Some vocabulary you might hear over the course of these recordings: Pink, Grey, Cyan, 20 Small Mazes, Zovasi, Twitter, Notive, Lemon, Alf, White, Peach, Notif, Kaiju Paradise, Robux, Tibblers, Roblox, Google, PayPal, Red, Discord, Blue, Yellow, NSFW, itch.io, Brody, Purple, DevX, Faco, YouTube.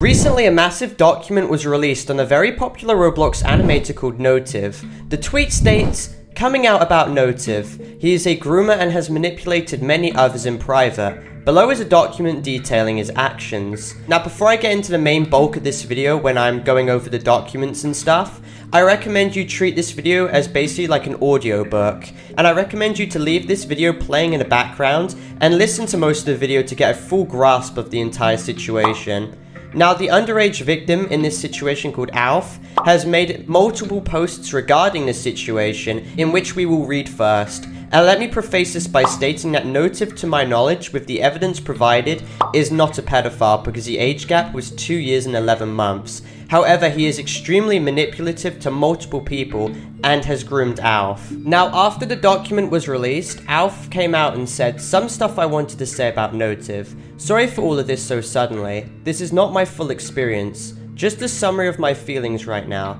Recently, a massive document was released on the very popular Roblox animator called Notive. The tweet states, "Coming out about Notif. He is a groomer and has manipulated many others in private. Below is a document detailing his actions." Now, before I get into the main bulk of this video when I'm going over the documents and stuff, I recommend you treat this video as basically like an audiobook, and I recommend you to leave this video playing in the background and listen to most of the video to get a full grasp of the entire situation. Now, the underage victim in this situation called Alf has made multiple posts regarding this situation, in which we will read first. And let me preface this by stating that Notif, to my knowledge, with the evidence provided, is not a pedophile because the age gap was 2 years and 11 months. However, he is extremely manipulative to multiple people and has groomed Alf. Now, after the document was released, Alf came out and said, "Some stuff I wanted to say about Notif. Sorry for all of this so suddenly. This is not my full experience. Just a summary of my feelings right now.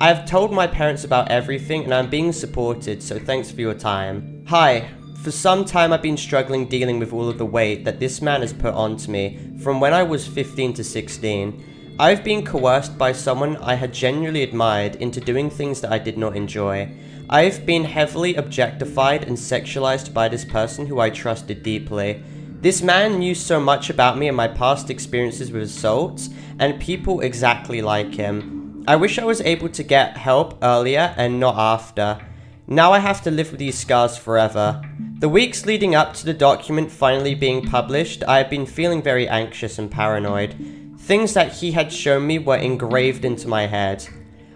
I've told my parents about everything and I'm being supported, so thanks for your time. Hi. For some time I've been struggling dealing with all of the weight that this man has put onto me from when I was 15 to 16. I've been coerced by someone I had genuinely admired into doing things that I did not enjoy. I've been heavily objectified and sexualized by this person who I trusted deeply. This man knew so much about me and my past experiences with assaults and people exactly like him. I wish I was able to get help earlier and not after. Now I have to live with these scars forever." The weeks leading up to the document finally being published, I have been feeling very anxious and paranoid. Things that he had shown me were engraved into my head.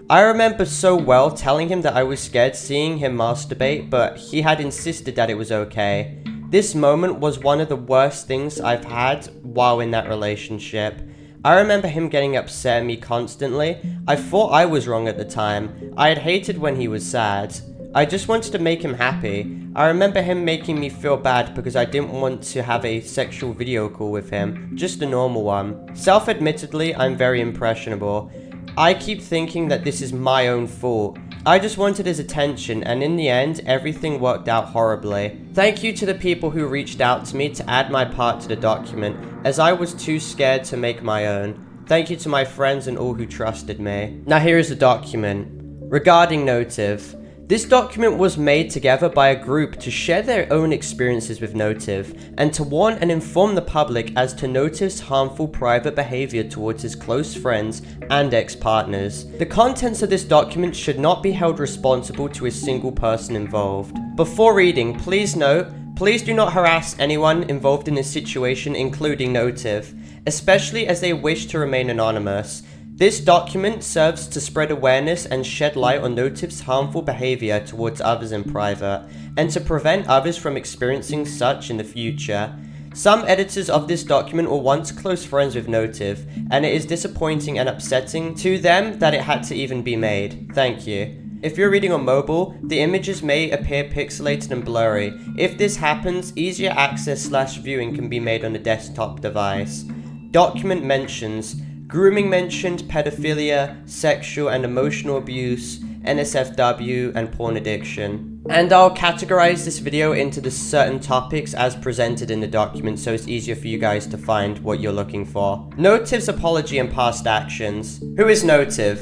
I remember so well telling him that I was scared seeing him masturbate, but he had insisted that it was okay. This moment was one of the worst things I've had while in that relationship. I remember him getting upset at me constantly. I thought I was wrong at the time. I had hated when he was sad. I just wanted to make him happy. I remember him making me feel bad because I didn't want to have a sexual video call with him, just a normal one. Self-admittedly, I'm very impressionable. I keep thinking that this is my own fault. I just wanted his attention, and in the end, everything worked out horribly. Thank you to the people who reached out to me to add my part to the document, as I was too scared to make my own. Thank you to my friends and all who trusted me. Now here is the document. Regarding Notif. This document was made together by a group to share their own experiences with Notif, and to warn and inform the public as to Notif's harmful private behavior towards his close friends and ex-partners. The contents of this document should not be held responsible to a single person involved. Before reading, please note, please do not harass anyone involved in this situation, including Notif, especially as they wish to remain anonymous. This document serves to spread awareness and shed light on Notif's harmful behavior towards others in private, and to prevent others from experiencing such in the future. Some editors of this document were once close friends with Notif, and it is disappointing and upsetting to them that it had to even be made. Thank you. If you're reading on mobile, the images may appear pixelated and blurry. If this happens, easier access / viewing can be made on a desktop device. Document mentions. Grooming mentioned pedophilia, sexual and emotional abuse, NSFW, and porn addiction. And I'll categorize this video into the certain topics as presented in the document so it's easier for you guys to find what you're looking for. Notif's apology and past actions. Who is Notif?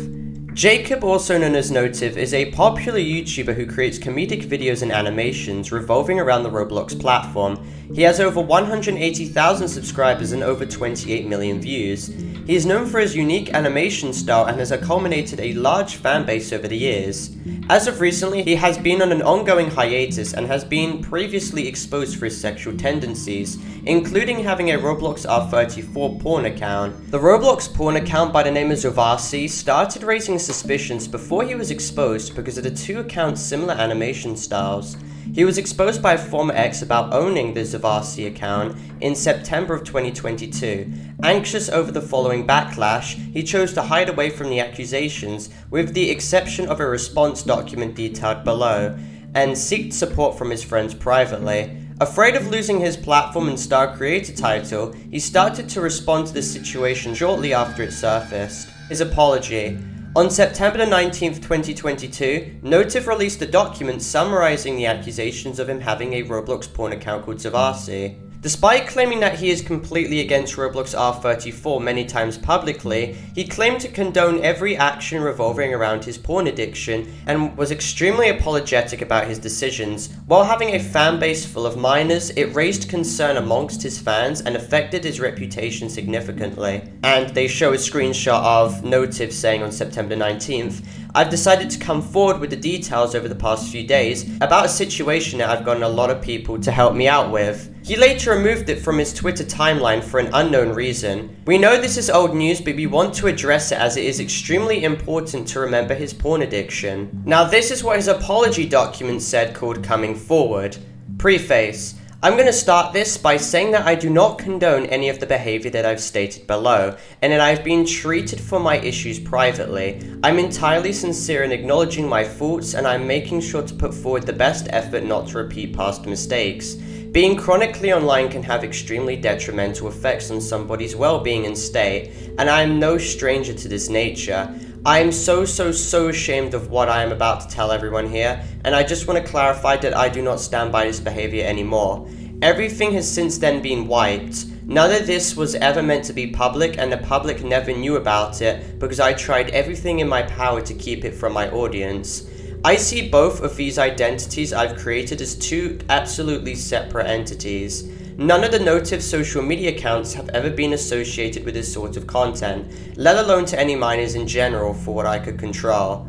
Jacob, also known as Notif, is a popular YouTuber who creates comedic videos and animations revolving around the Roblox platform. He has over 180,000 subscribers and over 28 million views. He is known for his unique animation style and has accumulated a large fanbase over the years. As of recently, he has been on an ongoing hiatus and has been previously exposed for his sexual tendencies, including having a Roblox R34 porn account. The Roblox porn account by the name of Zovasi started raising suspicions before he was exposed because of the two accounts' similar animation styles. He was exposed by a former ex about owning the Zovasi account in September of 2022. Anxious over the following backlash, he chose to hide away from the accusations, with the exception of a response document detailed below, and seeked support from his friends privately. Afraid of losing his platform and star creator title, he started to respond to this situation shortly after it surfaced. His apology. On September 19th, 2022, Notif released a document summarizing the accusations of him having a Roblox porn account called Zovasi. Despite claiming that he is completely against Roblox R34 many times publicly, he claimed to condone every action revolving around his porn addiction and was extremely apologetic about his decisions. While having a fan base full of minors, it raised concern amongst his fans and affected his reputation significantly. And they show a screenshot of Notive saying on September 19th, "I've decided to come forward with the details over the past few days about a situation that I've gotten a lot of people to help me out with." He later removed it from his Twitter timeline for an unknown reason. We know this is old news, but we want to address it as it is extremely important to remember his porn addiction. Now this is what his apology document said called Coming Forward. Preface. I'm going to start this by saying that I do not condone any of the behavior that I've stated below, and that I've been treated for my issues privately. I'm entirely sincere in acknowledging my faults, and I'm making sure to put forward the best effort not to repeat past mistakes. Being chronically online can have extremely detrimental effects on somebody's well-being and state, and I am no stranger to this nature. I am so ashamed of what I am about to tell everyone here, and I just want to clarify that I do not stand by this behavior anymore. Everything has since then been wiped. None of this was ever meant to be public, and the public never knew about it because I tried everything in my power to keep it from my audience. I see both of these identities I've created as two absolutely separate entities. None of the Notif social media accounts have ever been associated with this sort of content, let alone to any minors in general for what I could control.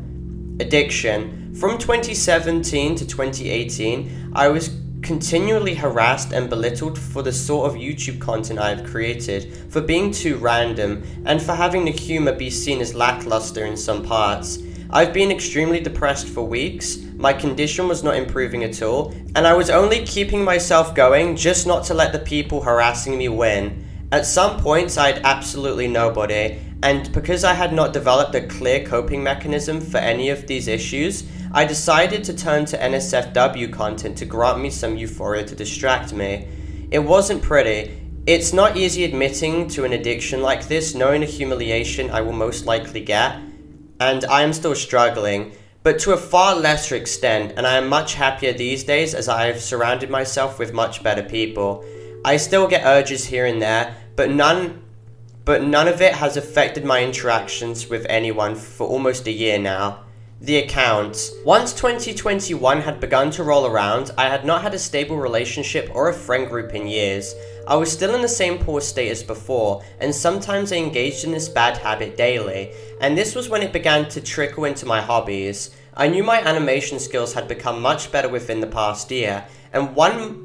Addiction. From 2017 to 2018, I was continually harassed and belittled for the sort of YouTube content I have created, for being too random, and for having the humor be seen as lackluster in some parts. I've been extremely depressed for weeks, my condition was not improving at all, and I was only keeping myself going just not to let the people harassing me win. At some points I had absolutely nobody, and because I had not developed a clear coping mechanism for any of these issues, I decided to turn to NSFW content to grant me some euphoria to distract me. It wasn't pretty. It's not easy admitting to an addiction like this, knowing the humiliation I will most likely get. And I am still struggling, but to a far lesser extent, and I am much happier these days as I have surrounded myself with much better people. I still get urges here and there, but none of it has affected my interactions with anyone for almost a year now. The account. Once 2021 had begun to roll around, I had not had a stable relationship or a friend group in years. I was still in the same poor state as before, and sometimes I engaged in this bad habit daily, and this was when it began to trickle into my hobbies. I knew my animation skills had become much better within the past year, and one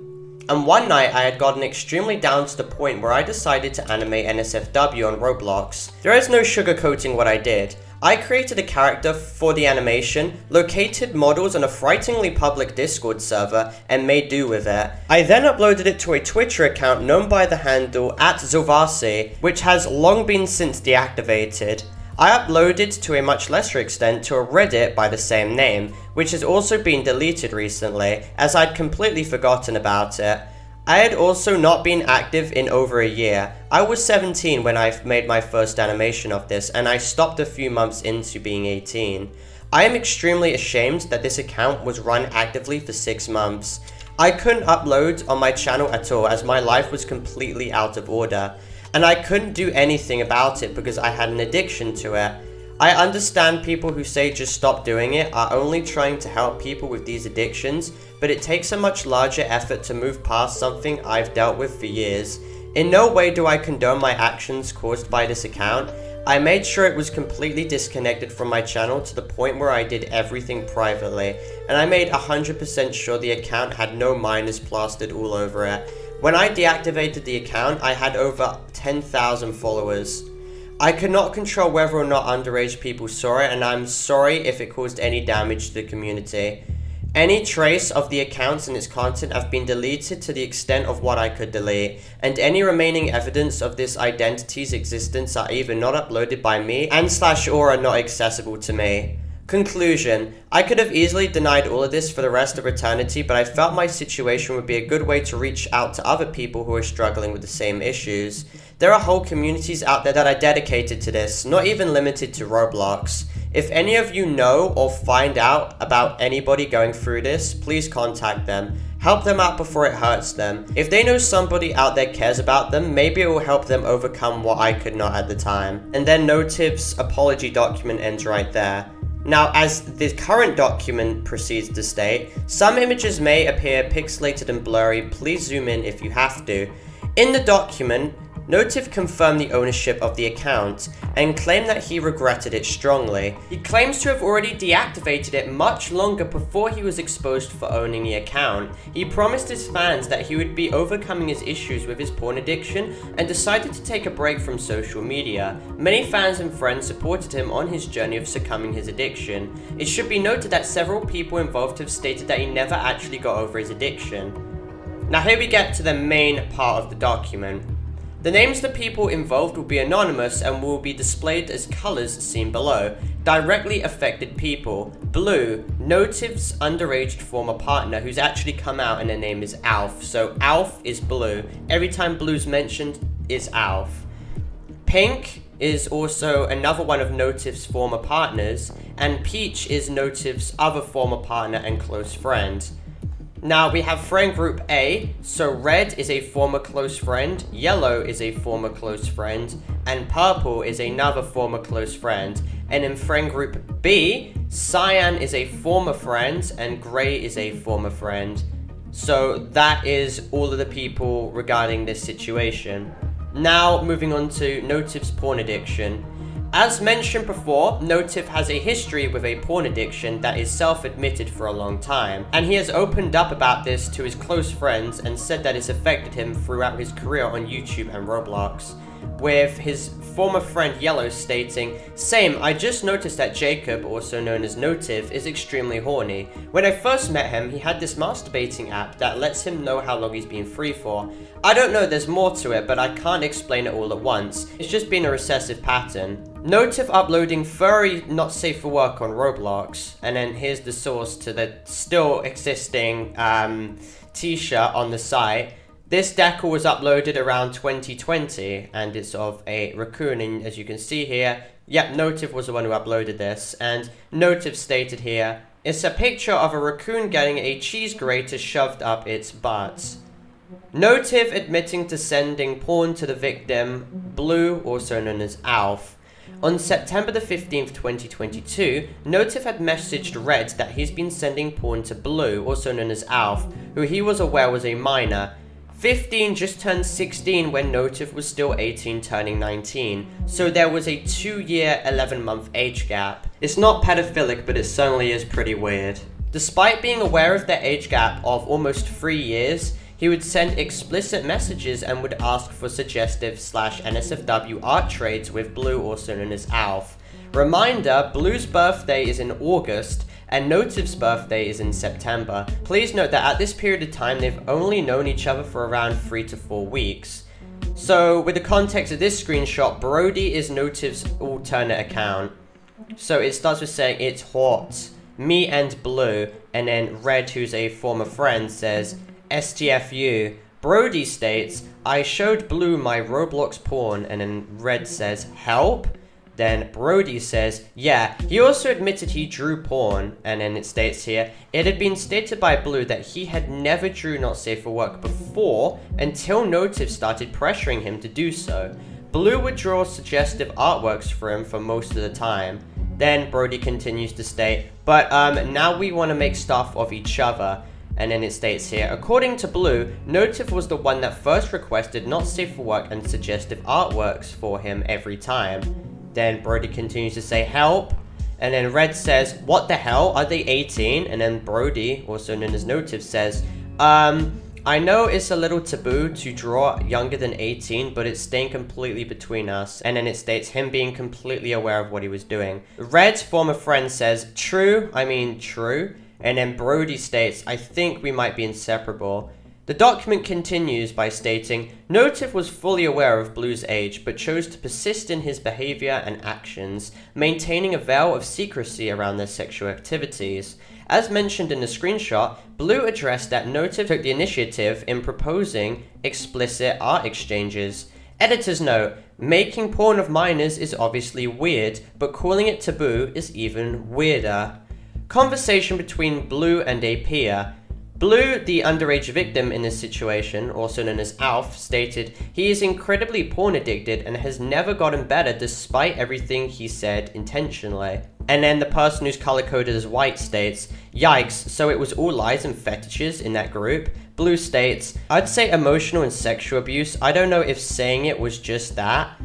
night I had gotten extremely down to the point where I decided to animate NSFW on Roblox. There is no sugarcoating what I did. I created a character for the animation, located models on a frighteningly public Discord server, and made do with it. I then uploaded it to a Twitter account known by the handle @Zovasi, which has long been since deactivated. I uploaded to a much lesser extent to a Reddit by the same name, which has also been deleted recently, as I'd completely forgotten about it. I had also not been active in over a year. I was 17 when I made my first animation of this, and I stopped a few months into being 18. I am extremely ashamed that this account was run actively for 6 months. I couldn't upload on my channel at all as my life was completely out of order, and I couldn't do anything about it because I had an addiction to it. I understand people who say just stop doing it are only trying to help people with these addictions, but it takes a much larger effort to move past something I've dealt with for years. In no way do I condone my actions caused by this account. I made sure it was completely disconnected from my channel to the point where I did everything privately, and I made 100% sure the account had no minors plastered all over it. When I deactivated the account, I had over 10,000 followers. I could not control whether or not underage people saw it, and I'm sorry if it caused any damage to the community. Any trace of the accounts and its content have been deleted to the extent of what I could delete, and any remaining evidence of this identity's existence are either not uploaded by me and/or are not accessible to me. Conclusion. I could have easily denied all of this for the rest of eternity, but I felt my situation would be a good way to reach out to other people who are struggling with the same issues. There are whole communities out there that are dedicated to this, not even limited to Roblox. If any of you know or find out about anybody going through this, please contact them. Help them out before it hurts them. If they know somebody out there cares about them, maybe it will help them overcome what I could not at the time. And then Notif's apology document ends right there. Now, as the current document proceeds to state, some images may appear pixelated and blurry, please zoom in if you have to. In the document, Notif confirmed the ownership of the account and claimed that he regretted it strongly. He claims to have already deactivated it much longer before he was exposed for owning the account. He promised his fans that he would be overcoming his issues with his porn addiction and decided to take a break from social media. Many fans and friends supported him on his journey of succumbing his addiction. It should be noted that several people involved have stated that he never actually got over his addiction. Now here we get to the main part of the document. The names of the people involved will be anonymous and will be displayed as colors seen below. Directly affected people: Blue, Notif's underage former partner, who's actually come out and her name is Alf. So Alf is Blue. Every time Blue's mentioned is Alf. Pink is also another one of Notif's former partners, and Peach is Notif's other former partner and close friend. Now we have friend group A, so Red is a former close friend, Yellow is a former close friend, and Purple is another former close friend. And in friend group B, Cyan is a former friend, and Grey is a former friend. So that is all of the people regarding this situation. Now moving on to Notif's porn addiction. As mentioned before, Notif has a history with a porn addiction that is self-admitted for a long time, and he has opened up about this to his close friends and said that it's affected him throughout his career on YouTube and Roblox, with his former friend Yellow stating, "Same, I just noticed that Jacob, also known as Notif, is extremely horny. When I first met him, he had this masturbating app that lets him know how long he's been free for. I don't know, there's more to it, but I can't explain it all at once. It's just been a recessive pattern. Notif uploading furry not safe for work on Roblox." And then here's the source to the still existing t-shirt on the site. This decal was uploaded around 2020, and it's of a raccoon, and as you can see here, yep, Notif was the one who uploaded this, and Notif stated here, "It's a picture of a raccoon getting a cheese grater shoved up its butt." Notif admitting to sending porn to the victim, Blue, also known as Alf. On September the 15th, 2022, Notif had messaged Red that he's been sending porn to Blue, also known as Alf, who he was aware was a minor. 15 just turned 16 when Notif was still 18 turning 19, so there was a 2-year, 11-month age gap. It's not pedophilic, but it certainly is pretty weird. Despite being aware of their age gap of almost 3 years, he would send explicit messages and would ask for suggestive / NSFW art trades with Blue, also known as Alf. Reminder, Blue's birthday is in August, and Notif's birthday is in September. Please note that at this period of time, they've only known each other for around 3 to 4 weeks. So, with the context of this screenshot, Brody is Notif's alternate account. So it starts with saying, "It's hot, me and Blue," and then Red, who's a former friend, says, "STFU." Brody states, "I showed Blue my Roblox porn," and then Red says, "Help?" Then Brody says, "Yeah." He also admitted he drew porn, and then it states here, "It had been stated by Blue that he had never drew not safe for work before until Notif started pressuring him to do so. Blue would draw suggestive artworks for him for most of the time." Then Brody continues to state, "But now we want to make stuff of each other." And then it states here, "According to Blue, Notif was the one that first requested not safe for work and suggestive artworks for him every time." Then Brody continues to say, "Help," and then Red says, "What the hell, are they 18? And then Brody, also known as Notif, says, "I know it's a little taboo to draw younger than 18, but it's staying completely between us." And then it states him being completely aware of what he was doing. Red's former friend says, "True, I mean true." And then Brody states, "I think we might be inseparable." The document continues by stating, "Notif was fully aware of Blue's age, but chose to persist in his behavior and actions, maintaining a veil of secrecy around their sexual activities. As mentioned in the screenshot, Blue addressed that Notif took the initiative in proposing explicit art exchanges. Editor's note, making porn of minors is obviously weird, but calling it taboo is even weirder. Conversation between Blue and a peer. Blue, the underage victim in this situation, also known as Alf, stated he is incredibly porn addicted and has never gotten better despite everything he said intentionally. And then the person who's color coded as White states, yikes, so it was all lies and fetishes in that group. Blue states, I'd say emotional and sexual abuse, I don't know if saying it was just that.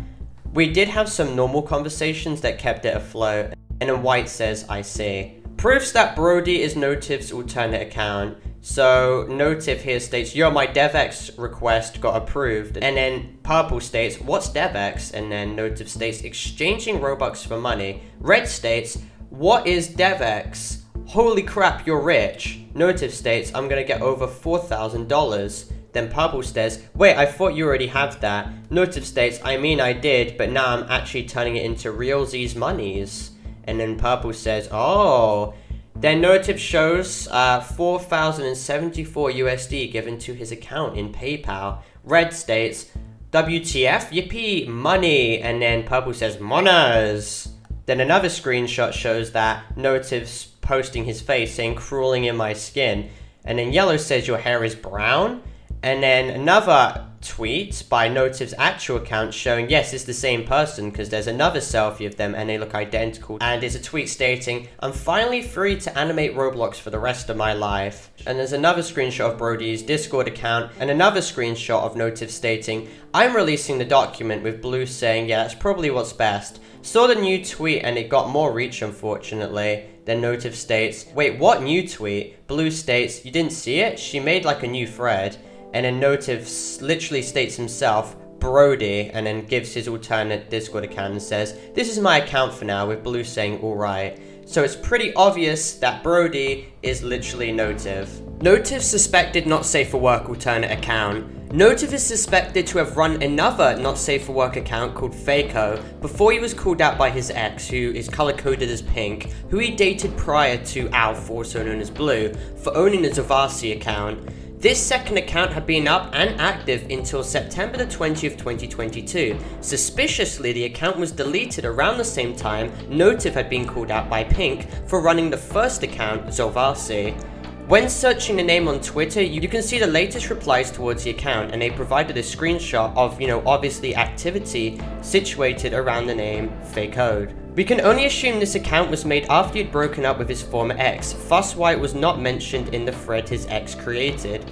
We did have some normal conversations that kept it afloat. And then White says, I see. Proofs that Brody is Notif's alternate account. So Notif here states, yo, my DevX request got approved. And then Purple states, what's DevX? And then Notif states, exchanging Robux for money. Red states, what is DevX? Holy crap, you're rich. Notif states, I'm gonna get over $4,000. Then Purple says, wait, I thought you already had that. Notif states, I mean I did, but now I'm actually turning it into real Z's monies. And then Purple says, oh. Then Notif shows 4,074 USD given to his account in PayPal. Red states, WTF, yippee, money. And then Purple says, monas. Then another screenshot shows that Notif's posting his face saying, crawling in my skin. And then Yellow says, your hair is brown. And then another tweet by Notif's actual account showing, yes, it's the same person because there's another selfie of them and they look identical. And it's a tweet stating, I'm finally free to animate Roblox for the rest of my life. And there's another screenshot of Brody's Discord account and another screenshot of Notif stating, I'm releasing the document, with Blue saying, yeah, that's probably what's best. Saw the new tweet and it got more reach, unfortunately. Then Notif states, wait, what new tweet? Blue states, you didn't see it? She made like a new thread. And then Notif literally states himself, Brody, and then gives his alternate Discord account and says, this is my account for now, with Blue saying, alright. So it's pretty obvious that Brody is literally Notif. Notif's suspected not safe for work alternate account. Notif is suspected to have run another not safe for work account called Faco before he was called out by his ex, who is color coded as Pink, who he dated prior to Alf, also known as Blue, for owning the Zovasi account. This second account had been up and active until September the 20th, 2022. Suspiciously, the account was deleted around the same time Notif had been called out by Pink for running the first account, Zovasi. When searching the name on Twitter, you can see the latest replies towards the account, and they provided a screenshot of, you know, obviously activity situated around the name Fakecode. We can only assume this account was made after he'd broken up with his former ex. Fusswhite was not mentioned in the thread his ex created.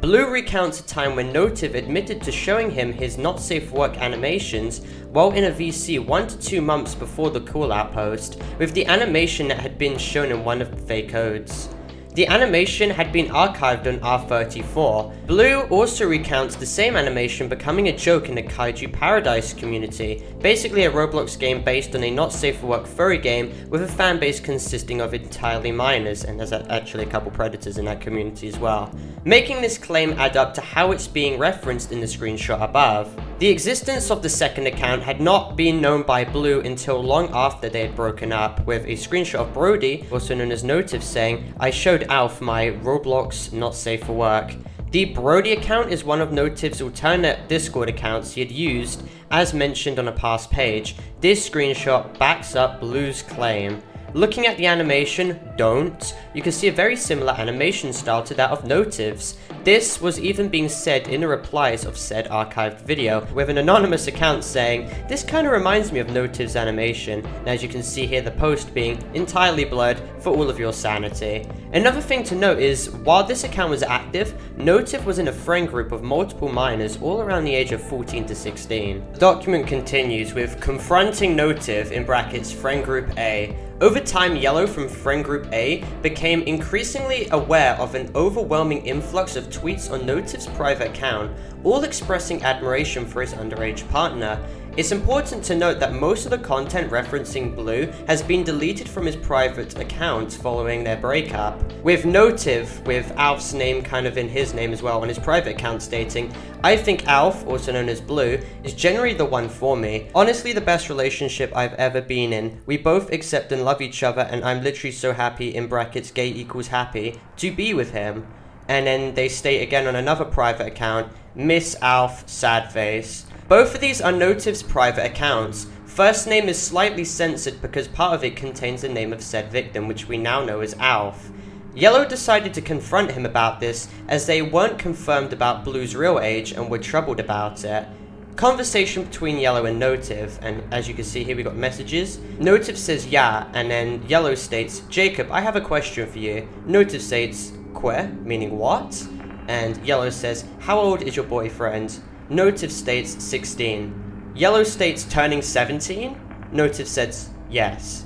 Blue recounts a time when Notif admitted to showing him his not safe work animations while in a VC 1 to 2 months before the call-out post, with the animation that had been shown in one of the Fakecodes. The animation had been archived on R34. Blue also recounts the same animation becoming a joke in the Kaiju Paradise community, basically a Roblox game based on a not safe for work furry game with a fanbase consisting of entirely minors, and there's actually a couple predators in that community as well, making this claim add up to how it's being referenced in the screenshot above. The existence of the second account had not been known by Blue until long after they had broken up, with a screenshot of Brody, also known as Notif, saying, I showed Alf my Roblox not safe for work. The Brody account is one of Notif's alternate Discord accounts he had used, as mentioned on a past page. This screenshot backs up Blue's claim. Looking at the animation, don't, you can see a very similar animation style to that of Notif's. This was even being said in the replies of said archived video, with an anonymous account saying, this kinda reminds me of Notif's animation, and as you can see here the post being entirely blurred for all of your sanity. Another thing to note is, while this account was active, Notif was in a friend group of multiple minors all around the age of 14 to 16. The document continues with confronting Notif in brackets friend group A. Over time, Yellow from friend group A became increasingly aware of an overwhelming influx of tweets on Notif's private account, all expressing admiration for his underage partner. It's important to note that most of the content referencing Blue has been deleted from his private account following their breakup, with Notif, with Alf's name kind of in his name as well, on his private account stating, I think Alf, also known as Blue, is generally the one for me. Honestly, the best relationship I've ever been in. We both accept and love each other, and I'm literally so happy, in brackets gay equals happy, to be with him. And then they state again on another private account, Miss Alf, sad face. Both of these are Notif's private accounts. First name is slightly censored because part of it contains the name of said victim, which we now know as Alf. Yellow decided to confront him about this as they weren't confirmed about Blue's real age and were troubled about it. Conversation between Yellow and Notive, and as you can see here we got messages. Notive says yeah, and then Yellow states, Jacob, I have a question for you. Notive states, que, meaning what? And Yellow says, how old is your boyfriend? Notive states 16. Yellow states turning 17? Notive says yes.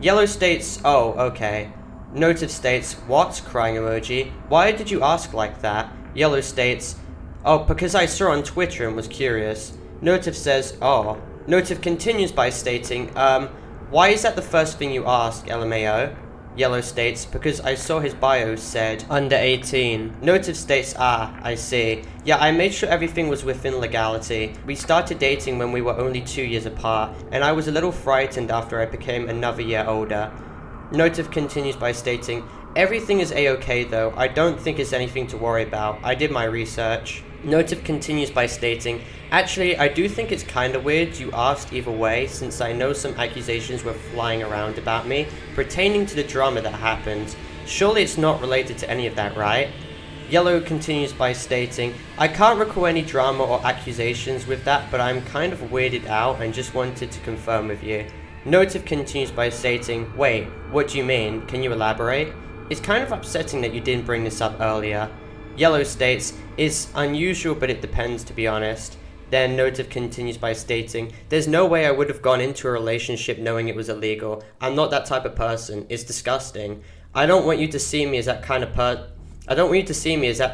Yellow states, oh, okay. Notive states, what? Crying emoji. Why did you ask like that? Yellow states, oh, because I saw on Twitter and was curious. Notif says, oh. Notif continues by stating, why is that the first thing you ask, LMAO? Yellow states, because I saw his bio said, under 18. Notif states, ah, I see. Yeah, I made sure everything was within legality. We started dating when we were only 2 years apart, and I was a little frightened after I became another year older. Notif continues by stating, everything is a-okay though, I don't think it's anything to worry about, I did my research. Notif continues by stating, actually, I do think it's kinda weird you asked either way, since I know some accusations were flying around about me, pertaining to the drama that happened. Surely it's not related to any of that, right? Yellow continues by stating, I can't recall any drama or accusations with that, but I'm kind of weirded out and just wanted to confirm with you. Notif continues by stating, wait, what do you mean? Can you elaborate? It's kind of upsetting that you didn't bring this up earlier. Yellow states, it's unusual but it depends to be honest. Then Notif continues by stating, there's no way I would have gone into a relationship knowing it was illegal. I'm not that type of person. It's disgusting. I don't want you to see me as that kind of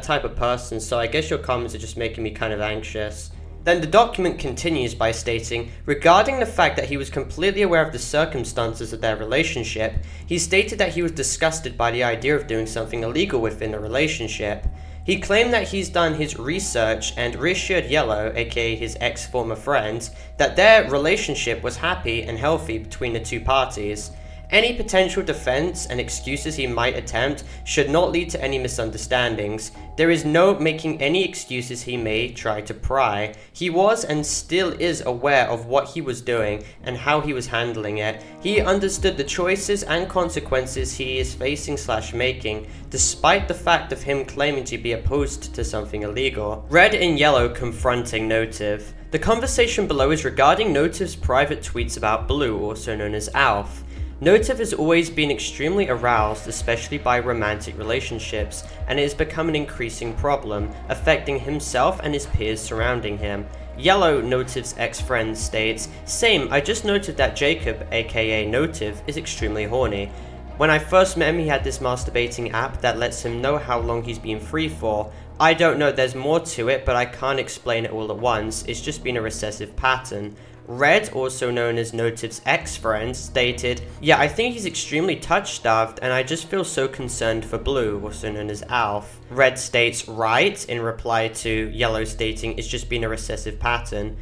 type of person, so I guess your comments are just making me kind of anxious. Then the document continues by stating, regarding the fact that he was completely aware of the circumstances of their relationship, he stated that he was disgusted by the idea of doing something illegal within a relationship. He claimed that he's done his research and reassured Yellow, aka his ex-former friend, that their relationship was happy and healthy between the two parties. Any potential defense and excuses he might attempt should not lead to any misunderstandings. There is no making any excuses he may try to pry. He was and still is aware of what he was doing and how he was handling it. He understood the choices and consequences he is facing/making, despite the fact of him claiming to be opposed to something illegal. Red and Yellow confronting Notif. The conversation below is regarding Notif's private tweets about Blue, also known as Alf. Notif has always been extremely aroused, especially by romantic relationships, and it has become an increasing problem, affecting himself and his peers surrounding him. Yellow, Notif's ex-friend, states, same, I just noted that Jacob, aka Notif, is extremely horny. When I first met him, he had this masturbating app that lets him know how long he's been free for. I don't know, there's more to it, but I can't explain it all at once, it's just been a recessive pattern. Red, also known as Notif's ex-friend, stated, yeah, I think he's extremely touch-starved and I just feel so concerned for Blue, also known as Alf. Red states, right, in reply to Yellow stating, it's just been a recessive pattern.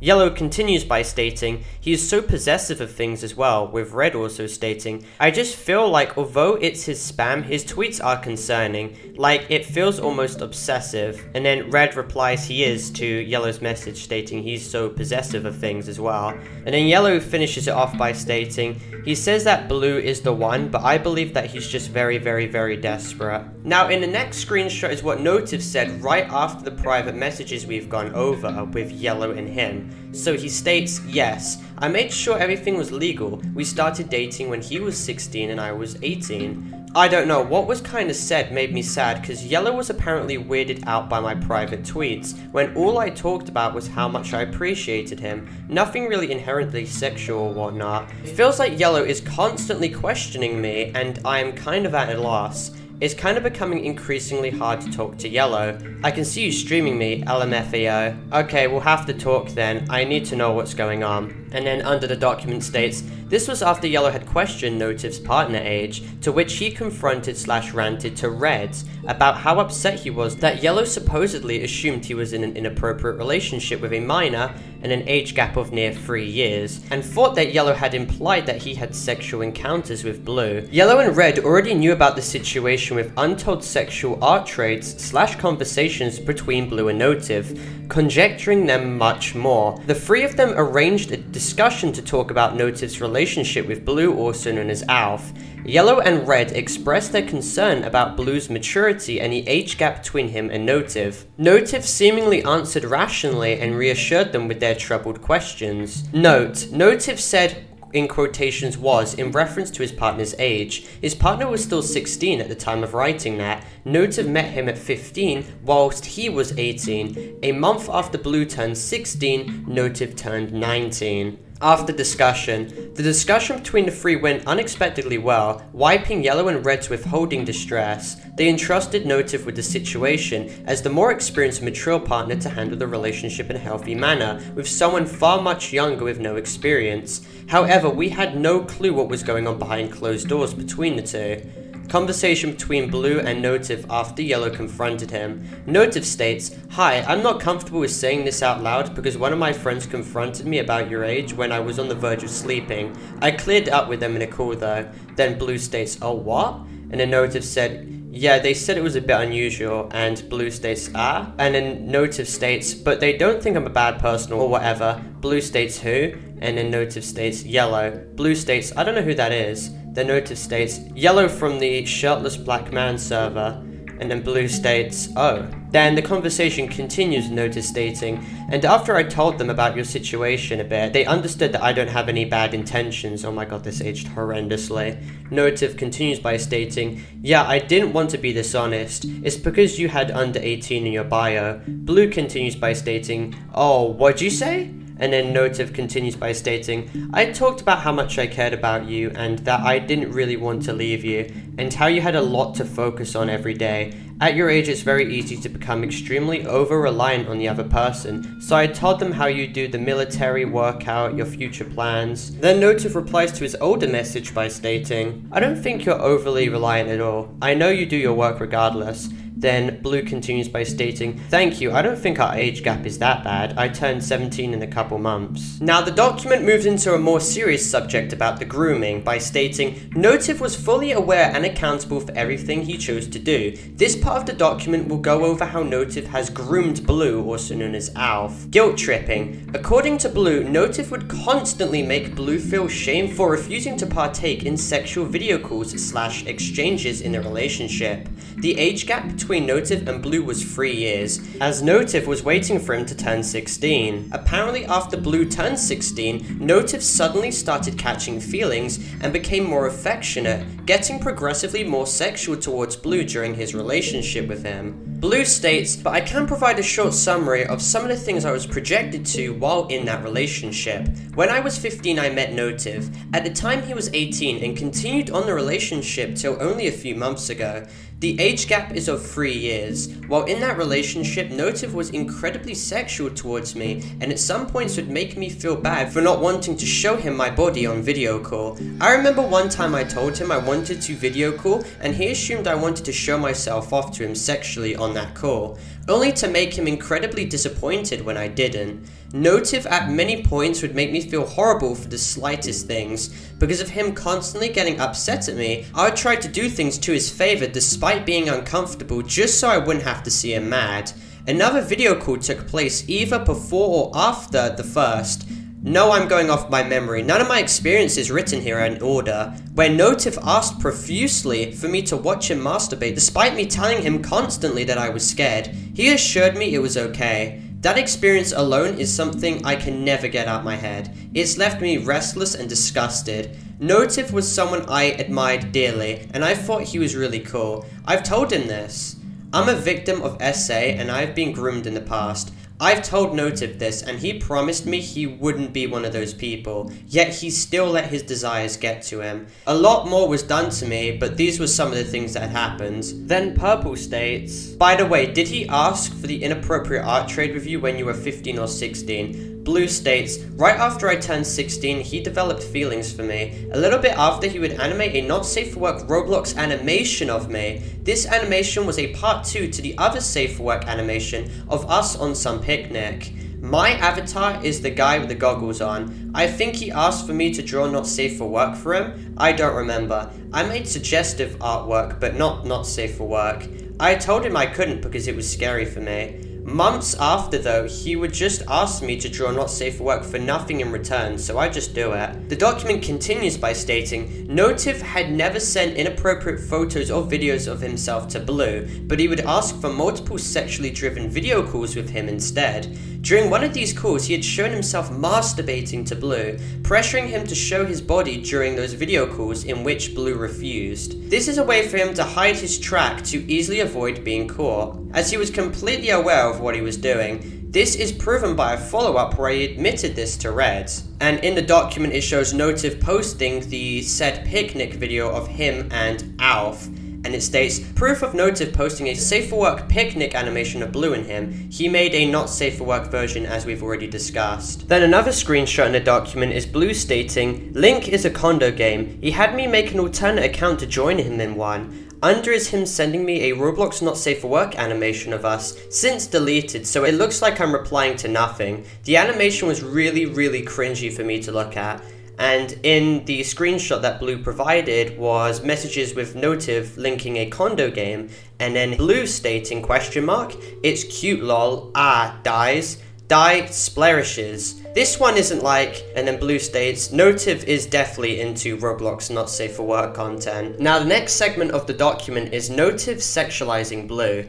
Yellow continues by stating, he is so possessive of things as well, with Red also stating, I just feel like although it's his spam, his tweets are concerning, like it feels almost obsessive. And then Red replies he is to Yellow's message stating he's so possessive of things as well. And then Yellow finishes it off by stating, he says that Blue is the one, but I believe that he's just very, very, very desperate. Now in the next screenshot is what Notif said right after the private messages we've gone over with Yellow and him. So he states, yes, I made sure everything was legal. We started dating when he was 16 and I was 18. I don't know, what was kinda said made me sad because Yellow was apparently weirded out by my private tweets when all I talked about was how much I appreciated him. Nothing really inherently sexual or whatnot. It feels like Yellow is constantly questioning me and I am kind of at a loss. It's kind of becoming increasingly hard to talk to Yellow. I can see you streaming me, LMFAO. Okay, we'll have to talk then. I need to know what's going on. And then under the document states, this was after Yellow had questioned Notif's partner age, to which he confronted/ranted to Red about how upset he was that Yellow supposedly assumed he was in an inappropriate relationship with a minor and an age gap of near 3 years, and thought that Yellow had implied that he had sexual encounters with Blue. Yellow and Red already knew about the situation with untold sexual art trades/conversations between Blue and Notif, conjecturing them much more. The three of them arranged a discussion to talk about Notif's relationship relationship with Blue, also known as Alf, Yellow and Red expressed their concern about Blue's maturity and the age gap between him and Notive. Notive seemingly answered rationally and reassured them with their troubled questions. Note, Notive said, in quotations, was, in reference to his partner's age. His partner was still 16 at the time of writing that. Notive met him at 15 whilst he was 18. A month after Blue turned 16, Notive turned 19. After discussion, the discussion between the three went unexpectedly well, wiping Yellow and Red's withholding distress. They entrusted Notif with the situation as the more experienced, mature partner to handle the relationship in a healthy manner, with someone far much younger with no experience. However, we had no clue what was going on behind closed doors between the two. Conversation between Blue and Notif after Yellow confronted him. Notif states, "Hi, I'm not comfortable with saying this out loud because one of my friends confronted me about your age when I was on the verge of sleeping. I cleared it up with them in a call though." Then Blue states, "Oh, what?" And then Notif said, "Yeah, they said it was a bit unusual," and Blue states, "Ah?" And then Notif states, "But they don't think I'm a bad person or whatever." Blue states, "Who?" And then Notif states, "Yellow." Blue states, "I don't know who that is." Then Notif states, "Yellow from the shirtless black man server." And then Blue states, "Oh." Then the conversation continues, Notif stating, "And after I told them about your situation a bit, they understood that I don't have any bad intentions." Oh my god, this aged horrendously. Notif continues by stating, "Yeah, I didn't want to be dishonest. It's because you had under 18 in your bio." Blue continues by stating, "Oh, what'd you say?" And then Notif continues by stating, "I talked about how much I cared about you and that I didn't really want to leave you and how you had a lot to focus on every day. At your age, it's very easy to become extremely over-reliant on the other person, so I told them how you do the military workout, your future plans." Then Notif replies to his older message by stating, "I don't think you're overly reliant at all. I know you do your work regardless." Then Blue continues by stating, "Thank you, I don't think our age gap is that bad. I turned 17 in a couple months." Now the document moves into a more serious subject about the grooming by stating, "Notif was fully aware and accountable for everything he chose to do. This part of the document will go over how Notif has groomed Blue, also known as Alf. Guilt tripping. According to Blue, Notif would constantly make Blue feel shame for refusing to partake in sexual video calls / exchanges in the relationship. The age gap between Notif and Blue was 3 years, as Notif was waiting for him to turn 16. Apparently after Blue turned 16, Notif suddenly started catching feelings and became more affectionate, getting progressively more sexual towards Blue during his relationship with him. Blue states, "But I can provide a short summary of some of the things I was projected to while in that relationship. When I was 15, I met Notif. At the time he was 18 and continued on the relationship till only a few months ago. The age gap is of 3 years. While in that relationship, Notif was incredibly sexual towards me and at some points would make me feel bad for not wanting to show him my body on video call. I remember one time I told him I wanted to video call and he assumed I wanted to show myself off to him sexually on that call, only to make him incredibly disappointed when I didn't. Notif at many points would make me feel horrible for the slightest things. Because of him constantly getting upset at me, I would try to do things to his favor despite being uncomfortable just so I wouldn't have to see him mad. Another video call took place either before or after the first. No, I'm going off by memory. None of my experience is written here in order. Where Notif asked profusely for me to watch him masturbate despite me telling him constantly that I was scared. He assured me it was okay. That experience alone is something I can never get out my head. It's left me restless and disgusted. Notif was someone I admired dearly, and I thought he was really cool. I've told him this. I'm a victim of SA and I've been groomed in the past. I've told Notif this and he promised me he wouldn't be one of those people, yet he still let his desires get to him. A lot more was done to me, but these were some of the things that happened." Then Purple states, "By the way, did he ask for the inappropriate art trade with you when you were 15 or 16? Blue states, "Right after I turned 16, he developed feelings for me. A little bit after, he would animate a not safe for work Roblox animation of me. This animation was a part 2 to the other safe for work animation of us on some picnic. My avatar is the guy with the goggles on. I think he asked for me to draw not safe for work for him. I don't remember. I made suggestive artwork, but not safe for work. I told him I couldn't because it was scary for me. Months after though, he would just ask me to draw not safe for work for nothing in return, so I just do it. The document continues by stating, Notif had never sent inappropriate photos or videos of himself to Blue, but he would ask for multiple sexually driven video calls with him instead. During one of these calls, he had shown himself masturbating to Blue, pressuring him to show his body during those video calls, in which Blue refused. This is a way for him to hide his track to easily avoid being caught, as he was completely aware of what he was doing. This is proven by a follow-up where he admitted this to Red. And in the document it shows Notive posting the said picnic video of him and Alf. And it states, proof of Notif posting a safe for work picnic animation of Blue and him. He made a not safe for work version, as we've already discussed. Then another screenshot in the document is Blue stating, Link is a condo game. He had me make an alternate account to join him in one. Under is him sending me a Roblox not safe for work animation of us, since deleted, so it looks like I'm replying to nothing. The animation was really cringy for me to look at. And in the screenshot that Blue provided was messages with Notif linking a condo game, and then Blue stating question mark, it's cute lol, ah, dies, die, splashes. This one isn't like, and then Blue states, Notive is definitely into Roblox not safe for work content. Now the next segment of the document is Notive sexualizing Blue.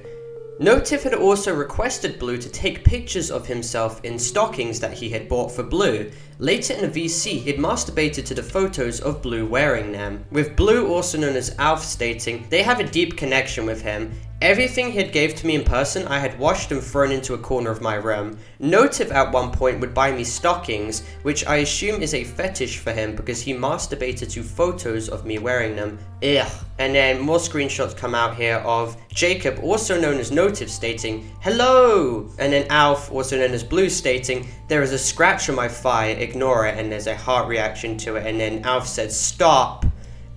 Notif had also requested Blue to take pictures of himself in stockings that he had bought for Blue. Later in a VC, he had masturbated to the photos of Blue wearing them, with Blue, also known as Alf, stating, they have a deep connection with him. Everything he had gave to me in person, I had washed and thrown into a corner of my room. Notif at one point would buy me stockings, which I assume is a fetish for him because he masturbated to photos of me wearing them. Ugh. And then more screenshots come out here of Jacob, also known as Notif, stating, hello! And then Alf, also known as Blue, stating, there is a scratch on my thigh, ignore it, and there's a heart reaction to it, and then Alf says, stop!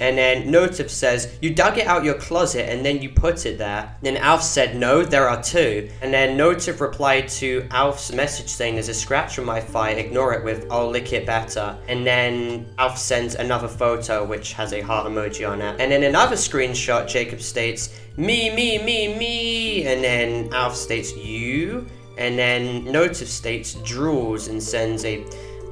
And then Notif says, you dug it out your closet and then you put it there. Then Alf said, no, there are two. And then Notif replied to Alf's message saying, there's a scratch on my thigh, ignore it, with, I'll lick it better. And then Alf sends another photo which has a heart emoji on it. And then another screenshot, Jacob states, me. And then Alf states, you. And then Notif states, drools, and sends a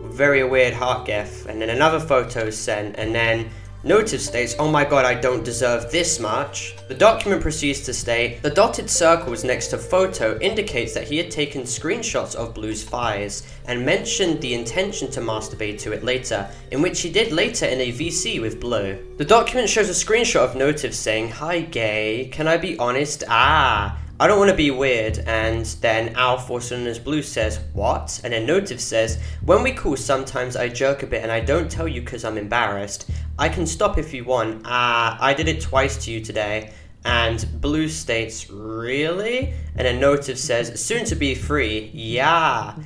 very weird heart gif. And then another photo is sent, and then Notif states, oh my god, I don't deserve this much. The document proceeds to state, the dotted circles next to photo indicates that he had taken screenshots of Blue's thighs, and mentioned the intention to masturbate to it later, in which he did later in a VC with Blue. The document shows a screenshot of Notif saying, hi gay, can I be honest? Ah, I don't want to be weird. And then Alf, also known as Blue, says, what? And then Notif says, when we call sometimes I jerk a bit and I don't tell you because I'm embarrassed. I can stop if you want. Ah, I did it twice to you today. And Blue states, really? And then Notif says, soon to be free, yeah.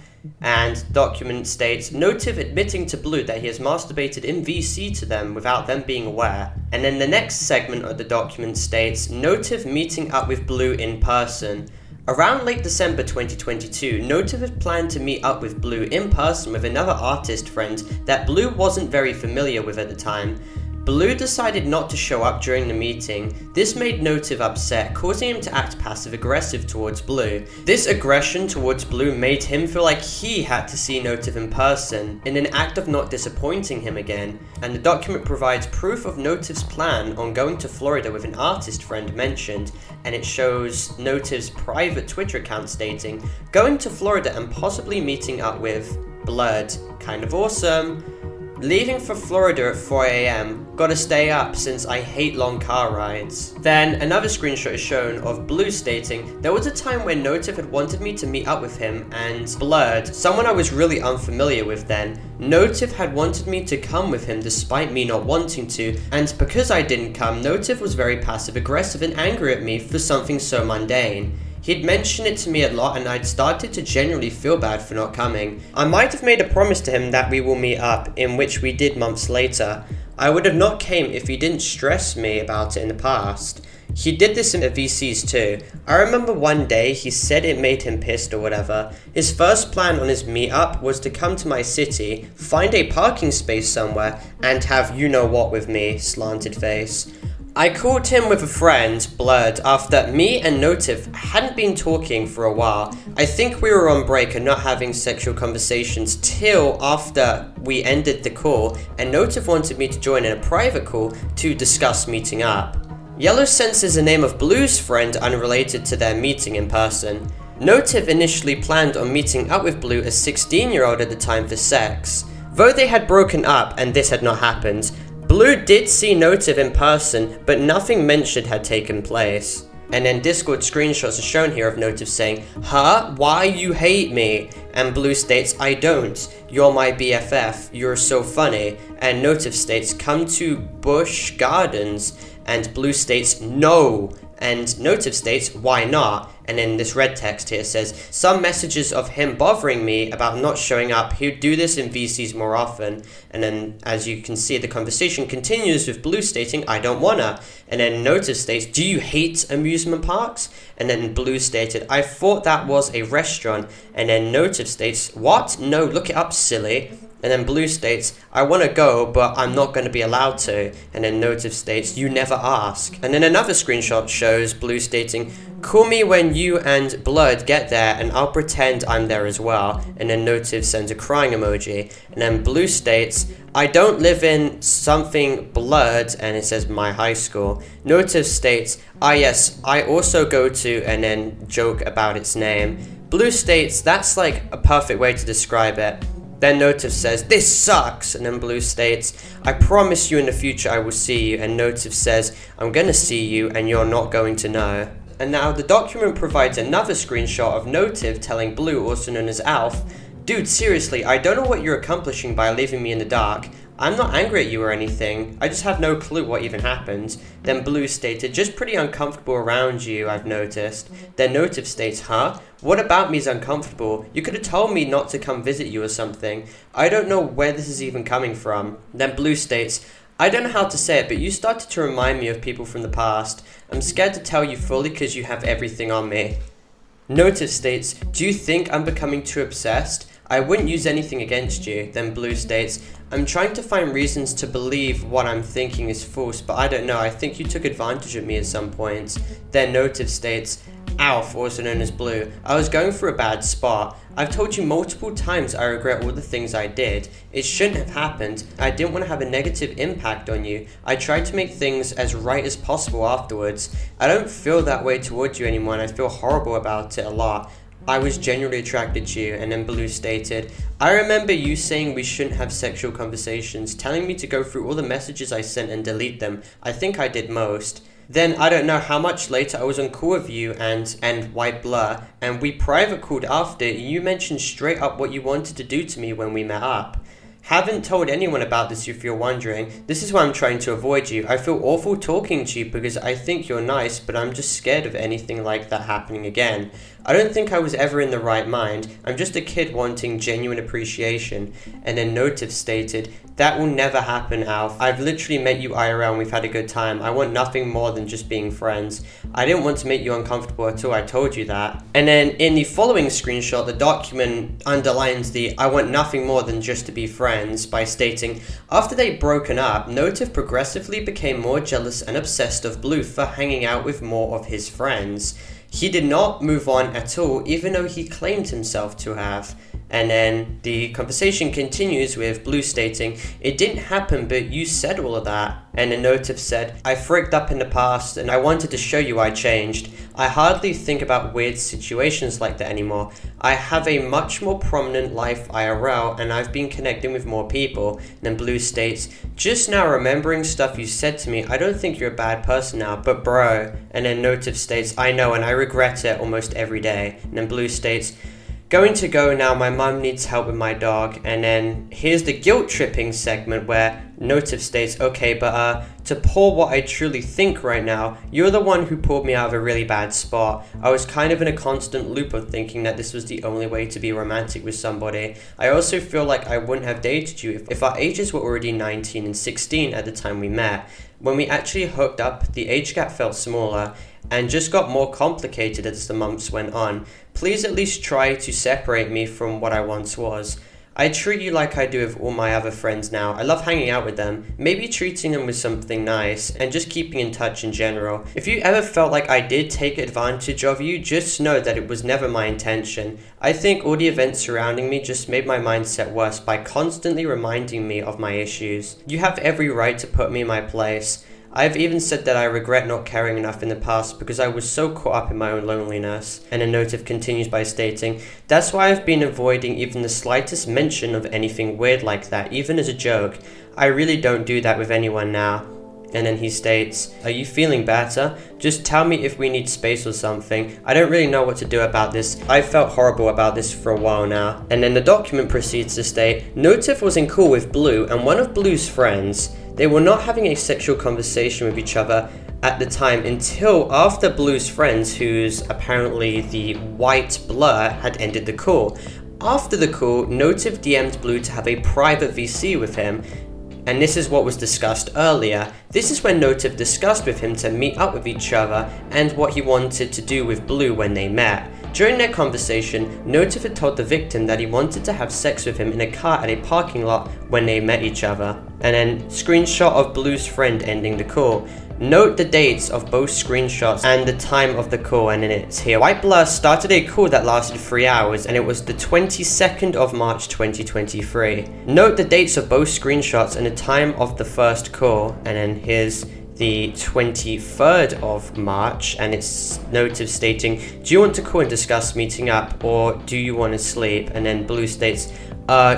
And document states, Notif admitting to Blue that he has masturbated in VC to them without them being aware. And then the next segment of the document states, Notif meeting up with Blue in person. Around late December 2022, Notif had planned to meet up with Blue in person with another artist friend that Blue wasn't very familiar with at the time. Blue decided not to show up during the meeting. This made Notif upset, causing him to act passive-aggressive towards Blue. This aggression towards Blue made him feel like he had to see Notif in person, in an act of not disappointing him again. And the document provides proof of Notif's plan on going to Florida with an artist friend mentioned, and it shows Notif's private Twitter account stating, going to Florida and possibly meeting up with Blood. Kind of awesome. Leaving for Florida at 4 AM, gotta stay up since I hate long car rides. Then another screenshot is shown of Blue stating, there was a time when Notif had wanted me to meet up with him and Blurred, someone I was really unfamiliar with then. Notif had wanted me to come with him despite me not wanting to, and because I didn't come, Notif was very passive aggressive and angry at me for something so mundane. He'd mentioned it to me a lot and I'd started to genuinely feel bad for not coming. I might have made a promise to him that we will meet up, in which we did months later. I would have not came if he didn't stress me about it in the past. He did this in the VCs too. I remember one day he said it made him pissed or whatever. His first plan on his meetup was to come to my city, find a parking space somewhere, and have you know what with me, slanted face. I caught him with a friend, Blurred, after me and Notive hadn't been talking for a while. I think we were on break and not having sexual conversations till after we ended the call, and Notive wanted me to join in a private call to discuss meeting up. Yellow senses the name of Blue's friend unrelated to their meeting in person. Notive initially planned on meeting up with Blue, a 16-year-old at the time, for sex. Though they had broken up and this had not happened, Blue did see Notive in person, but nothing mentioned had taken place. And then Discord screenshots are shown here of Notive saying, "Huh? Why you hate me?" And Blue states, "I don't. You're my BFF. You're so funny." And Notive states, "Come to Bush Gardens." And Blue states, "No." And Notive states, "Why not?" And then this red text here says, "Some messages of him bothering me about not showing up. He'd do this in VCs more often." And then, as you can see, the conversation continues with Blue stating, "I don't wanna." And then Notive states, "Do you hate amusement parks?" And then Blue stated, "I thought that was a restaurant." And then Notive states, "What? No, look it up, silly." And then Blue states, "I wanna go, but I'm not gonna be allowed to." And then Notive states, "You never ask." And then another screenshot shows Blue stating, "Call me when you and Blood get there and I'll pretend I'm there as well." And then Notive sends a crying emoji. And then Blue states, "I don't live in something Blood," and it says "my high school." Notive states, "Ah yes, I also go to," and then joke about its name. Blue states, "That's like a perfect way to describe it." Then Notive says, "This sucks." And then Blue states, "I promise you in the future I will see you." And Notive says, "I'm gonna see you and you're not going to know." And now the document provides another screenshot of Notive telling Blue, also known as Alf, "Dude, seriously, I don't know what you're accomplishing by leaving me in the dark. I'm not angry at you or anything, I just have no clue what even happened." Then Blue stated, "Just pretty uncomfortable around you, I've noticed." Then Notive states, "Huh? What about me is uncomfortable? You could have told me not to come visit you or something. I don't know where this is even coming from." Then Blue states, "I don't know how to say it, but you started to remind me of people from the past. I'm scared to tell you fully because you have everything on me." Notive states, "Do you think I'm becoming too obsessed? I wouldn't use anything against you." Then Blue states, "I'm trying to find reasons to believe what I'm thinking is false, but I don't know, I think you took advantage of me at some point." Then Notive states, "Alf, also known as Blue, I was going through a bad spot. I've told you multiple times I regret all the things I did. It shouldn't have happened. I didn't want to have a negative impact on you. I tried to make things as right as possible afterwards. I don't feel that way towards you anymore and I feel horrible about it a lot. I was genuinely attracted to you." And then Blue stated, "I remember you saying we shouldn't have sexual conversations, telling me to go through all the messages I sent and delete them. I think I did most. Then I don't know how much later I was on call with you and White Blur, and we private called after. You mentioned straight up what you wanted to do to me when we met up. Haven't told anyone about this if you're wondering. This is why I'm trying to avoid you. I feel awful talking to you because I think you're nice, but I'm just scared of anything like that happening again. I don't think I was ever in the right mind. I'm just a kid wanting genuine appreciation." And then Notive stated, "That will never happen, Alf. I've literally met you IRL and we've had a good time. I want nothing more than just being friends. I didn't want to make you uncomfortable at all, I told you that." And then in the following screenshot, the document underlines the "I want nothing more than just to be friends" by stating, "After they'd broken up, Notive progressively became more jealous and obsessed of Blue for hanging out with more of his friends. He did not move on at all, even though he claimed himself to have." And then the conversation continues with Blue stating, "It didn't happen, but you said all of that." And then Notive said, "I fricked up in the past and I wanted to show you I changed. I hardly think about weird situations like that anymore. I have a much more prominent life IRL and I've been connecting with more people." And then Blue states, "Just now remembering stuff you said to me, I don't think you're a bad person now, but bro." And then Notive states, "I know and I regret it almost every day." And then Blue states, "Going to go now, my mum needs help with my dog." And then here's the guilt tripping segment where Notive states, "Okay, but to pour what I truly think right now, you're the one who pulled me out of a really bad spot. I was kind of in a constant loop of thinking that this was the only way to be romantic with somebody. I also feel like I wouldn't have dated you if our ages were already 19 and 16 at the time we met. When we actually hooked up, the age gap felt smaller and just got more complicated as the months went on. Please at least try to separate me from what I once was. I treat you like I do with all my other friends now. I love hanging out with them, maybe treating them with something nice, and just keeping in touch in general. If you ever felt like I did take advantage of you, just know that it was never my intention. I think all the events surrounding me just made my mindset worse by constantly reminding me of my issues. You have every right to put me in my place. I've even said that I regret not caring enough in the past because I was so caught up in my own loneliness. And Notive continues by stating, that's why I've been avoiding even the slightest mention of anything weird like that, even as a joke. I really don't do that with anyone now. And then he states, are you feeling better? Just tell me if we need space or something. I don't really know what to do about this. I've felt horrible about this for a while now. And then the document proceeds to state, Notif was in call with Blue and one of Blue's friends. They were not having a sexual conversation with each other at the time until after Blue's friends, who's apparently the White blur, had ended the call. After the call, Notif DM'd Blue to have a private VC with him, and this is what was discussed earlier. This is when Notif discussed with him to meet up with each other and what he wanted to do with Blue when they met. During their conversation, Notif had told the victim that he wanted to have sex with him in a car at a parking lot when they met each other. And then, screenshot of Blue's friend ending the call. Note the dates of both screenshots and the time of the call, and then it's here. White Blur started a call that lasted 3 hours, and it was the 22nd of March 2023. Note the dates of both screenshots and the time of the first call, and then here's the 23rd of March, and it's Notif stating, do you want to call and discuss meeting up, or do you want to sleep? And then Blue states,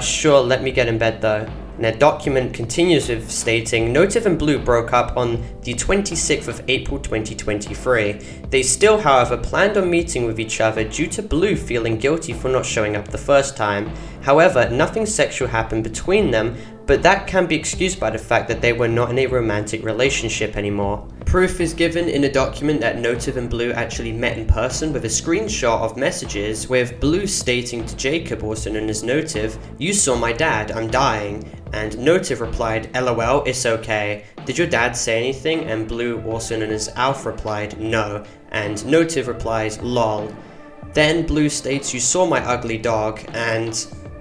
sure, let me get in bed though. And their document continues with stating, Notif and Blue broke up on the 26th of April 2023. They still, however, planned on meeting with each other due to Blue feeling guilty for not showing up the first time. However, nothing sexual happened between them, but that can be excused by the fact that they were not in a romantic relationship anymore. Proof is given in a document that Notif and Blue actually met in person with a screenshot of messages, with Blue stating to Jacob, also known as Notif, you saw my dad, I'm dying. And Notif replied, LOL, it's okay. Did your dad say anything? And Blue, also known as Alf, replied, no. And Notif replies, lol. Then Blue states, you saw my ugly dog. And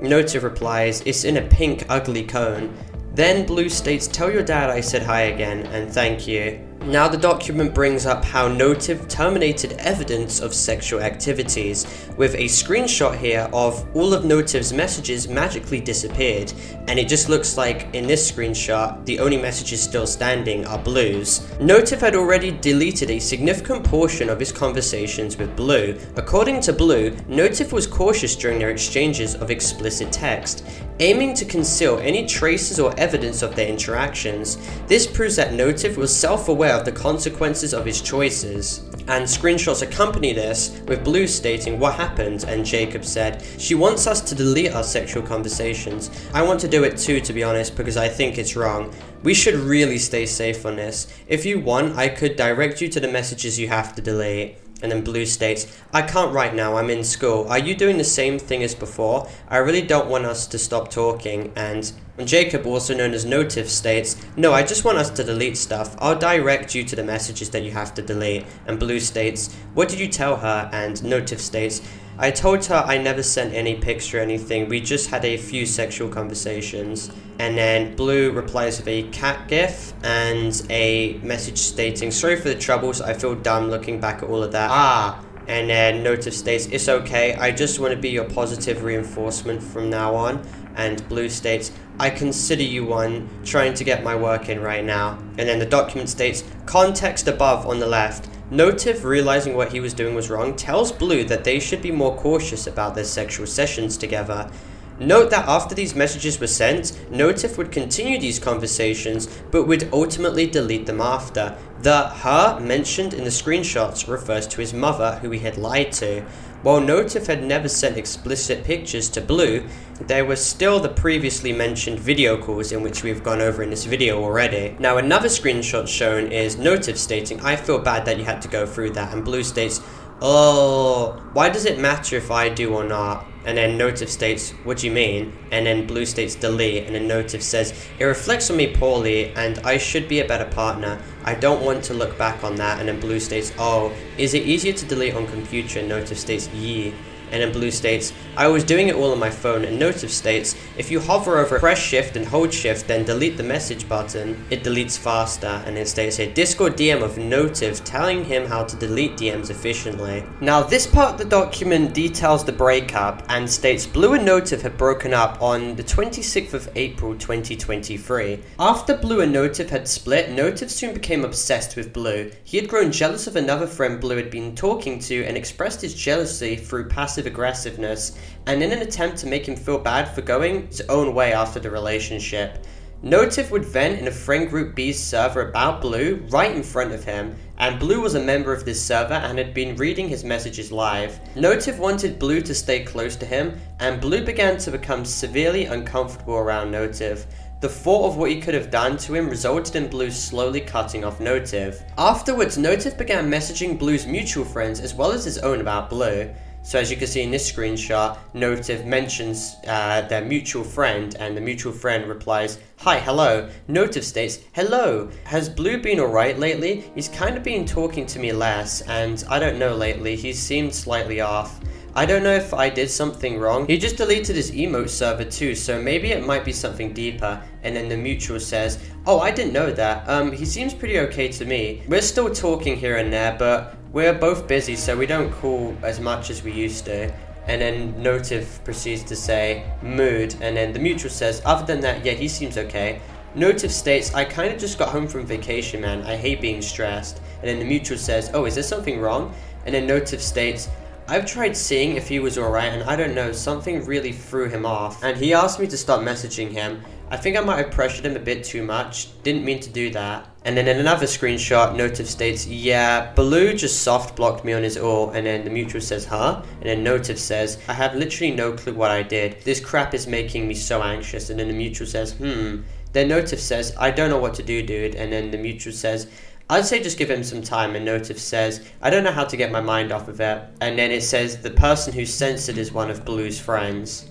Notif replies, it's in a pink ugly cone. Then Blue states, tell your dad I said hi again, and thank you. Now the document brings up how Notif terminated evidence of sexual activities, with a screenshot here of all of Notif's messages magically disappeared, and it just looks like in this screenshot the only messages still standing are Blue's. Notif had already deleted a significant portion of his conversations with Blue. According to Blue, Notif was cautious during their exchanges of explicit text, aiming to conceal any traces or evidence of their interactions. This proves that Notif was self-aware of the consequences of his choices. And screenshots accompany this, with Blue stating what happened, and Jacob said, she wants us to delete our sexual conversations. I want to do it too, to be honest, because I think it's wrong. We should really stay safe on this. If you want, I could direct you to the messages you have to delete. And then Blue states, I can't right now, I'm in school. Are you doing the same thing as before? I really don't want us to stop talking. And Jacob, also known as Notif, states, no, I just want us to delete stuff. I'll direct you to the messages that you have to delete. And Blue states, what did you tell her? And Notif states, I told her I never sent any picture or anything. We just had a few sexual conversations. And then Blue replies with a cat gif and a message stating, sorry for the troubles, I feel dumb looking back at all of that. And then Notif states, it's okay, I just want to be your positive reinforcement from now on. And Blue states, I consider you one, trying to get my work in right now. And then the document states, context above on the left. Notif, realizing what he was doing was wrong, tells Blue that they should be more cautious about their sexual sessions together. Note that after these messages were sent, Notif would continue these conversations, but would ultimately delete them after. The her mentioned in the screenshots refers to his mother, who he had lied to. While Notif had never sent explicit pictures to Blue, there were still the previously mentioned video calls in which we've gone over in this video already. Now another screenshot shown is Notif stating, I feel bad that you had to go through that, and Blue states, oh, why does it matter if I do or not? And then Notif states, what do you mean? And then Blue states, delete. And then Notif says, it reflects on me poorly and I should be a better partner. I don't want to look back on that. And then Blue states, oh, is it easier to delete on computer? And Notif states, yeah. and in blue states. I was doing it all on my phone in Notive states. If you hover over, press shift and hold shift, then delete the message button, it deletes faster, and it states a Discord DM of Notive telling him how to delete DMs efficiently. Now this part of the document details the breakup and states Blue and Notive had broken up on the 26th of April 2023. After Blue and Notive had split, Notive soon became obsessed with Blue. He had grown jealous of another friend Blue had been talking to and expressed his jealousy through passive aggressiveness, and in an attempt to make him feel bad for going his own way after the relationship. Notif would vent in a friend group B's server about Blue right in front of him, and Blue was a member of this server and had been reading his messages live. Notif wanted Blue to stay close to him, and Blue began to become severely uncomfortable around Notif. The thought of what he could have done to him resulted in Blue slowly cutting off Notif. Afterwards, Notif began messaging Blue's mutual friends as well as his own about Blue. So as you can see in this screenshot, Notif mentions their mutual friend, and the mutual friend replies, "Hi, hello." Notif states, "Hello, has Blue been alright lately? He's kind of been talking to me less, and I don't know lately, he seemed slightly off. I don't know if I did something wrong. He just deleted his emote server too, so maybe it might be something deeper." And then the mutual says, "Oh, I didn't know that. He seems pretty okay to me. We're still talking here and there, but we're both busy, so we don't call as much as we used to." And then Notif proceeds to say, "Mood." And then the mutual says, "Other than that, yeah, he seems okay." Notif states, "I kind of just got home from vacation, man. I hate being stressed." And then the mutual says, "Oh, is there something wrong?" And then Notif states, "I've tried seeing if he was alright, and I don't know, something really threw him off, and he asked me to stop messaging him. I think I might have pressured him a bit too much, didn't mean to do that." And then in another screenshot, Notif states, "Yeah, Blue just soft blocked me on his all." And then the mutual says, "Huh?" And then Notif says, "I have literally no clue what I did. This crap is making me so anxious." And then the mutual says, "Hmm." Then Notif says, "I don't know what to do, dude." And then the mutual says, "I'd say just give him some time." And Notif says, "I don't know how to get my mind off of it." And then it says the person who censored is one of Blue's friends.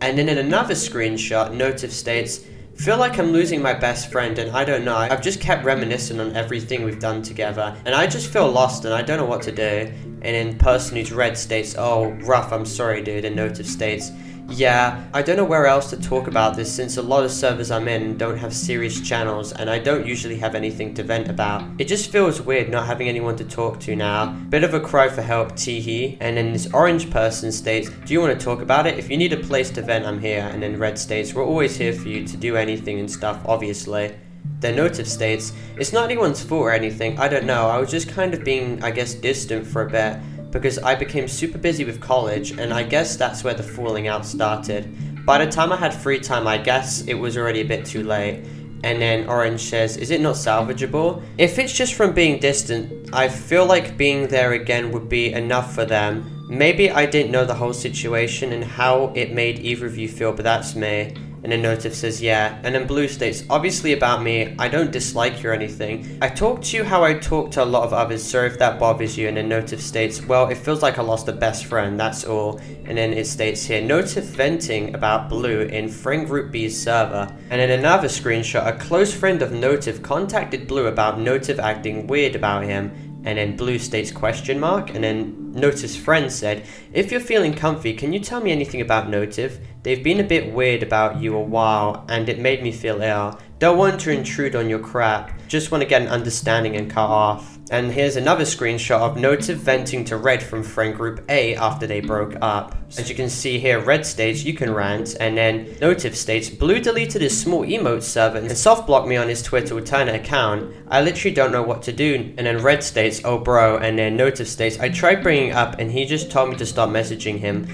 And then in another screenshot, Notif states, "Feel like I'm losing my best friend, and I don't know, I've just kept reminiscing on everything we've done together, and I just feel lost and I don't know what to do." And then person who's Red states, "Oh, rough, I'm sorry, dude." And Notif states, "Yeah, I don't know where else to talk about this since a lot of servers I'm in don't have serious channels, and I don't usually have anything to vent about. It just feels weird not having anyone to talk to now. Bit of a cry for help, teehee." And then this orange person states, "Do you want to talk about it? If you need a place to vent, I'm here." And then Red states, "We're always here for you to do anything and stuff, obviously." Then Notif states, "It's not anyone's fault or anything, I don't know, I was just kind of being, I guess, distant for a bit, because I became super busy with college, and I guess that's where the falling out started. By the time I had free time, I guess it was already a bit too late." And then Orange says, "Is it not salvageable? If it's just from being distant, I feel like being there again would be enough for them. Maybe I didn't know the whole situation and how it made either of you feel, but that's me." And then Notif says, "Yeah." And then Blue states, "Obviously about me, I don't dislike you or anything. I talk to you how I talk to a lot of others, so if that bothers you." And then Notif states, "Well, it feels like I lost a best friend, that's all." And then it states here, Notif venting about Blue in friend group B's server. And in another screenshot, a close friend of Notif contacted Blue about Notif acting weird about him. And then Blue states ? And then Notif's friend said, "If you're feeling comfy, can you tell me anything about Notif? They've been a bit weird about you a while, and it made me feel ill. Don't want to intrude on your crap, just want to get an understanding and cut off." And here's another screenshot of Notif venting to Red from friend group A after they broke up. As you can see here, Red states, "You can rant." And then Notif states, "Blue deleted his small emote server and soft blocked me on his Twitter alternate account. I literally don't know what to do." And then Red states, "Oh bro." And then Notif states, "I tried bringing up and he just told me to stop messaging him.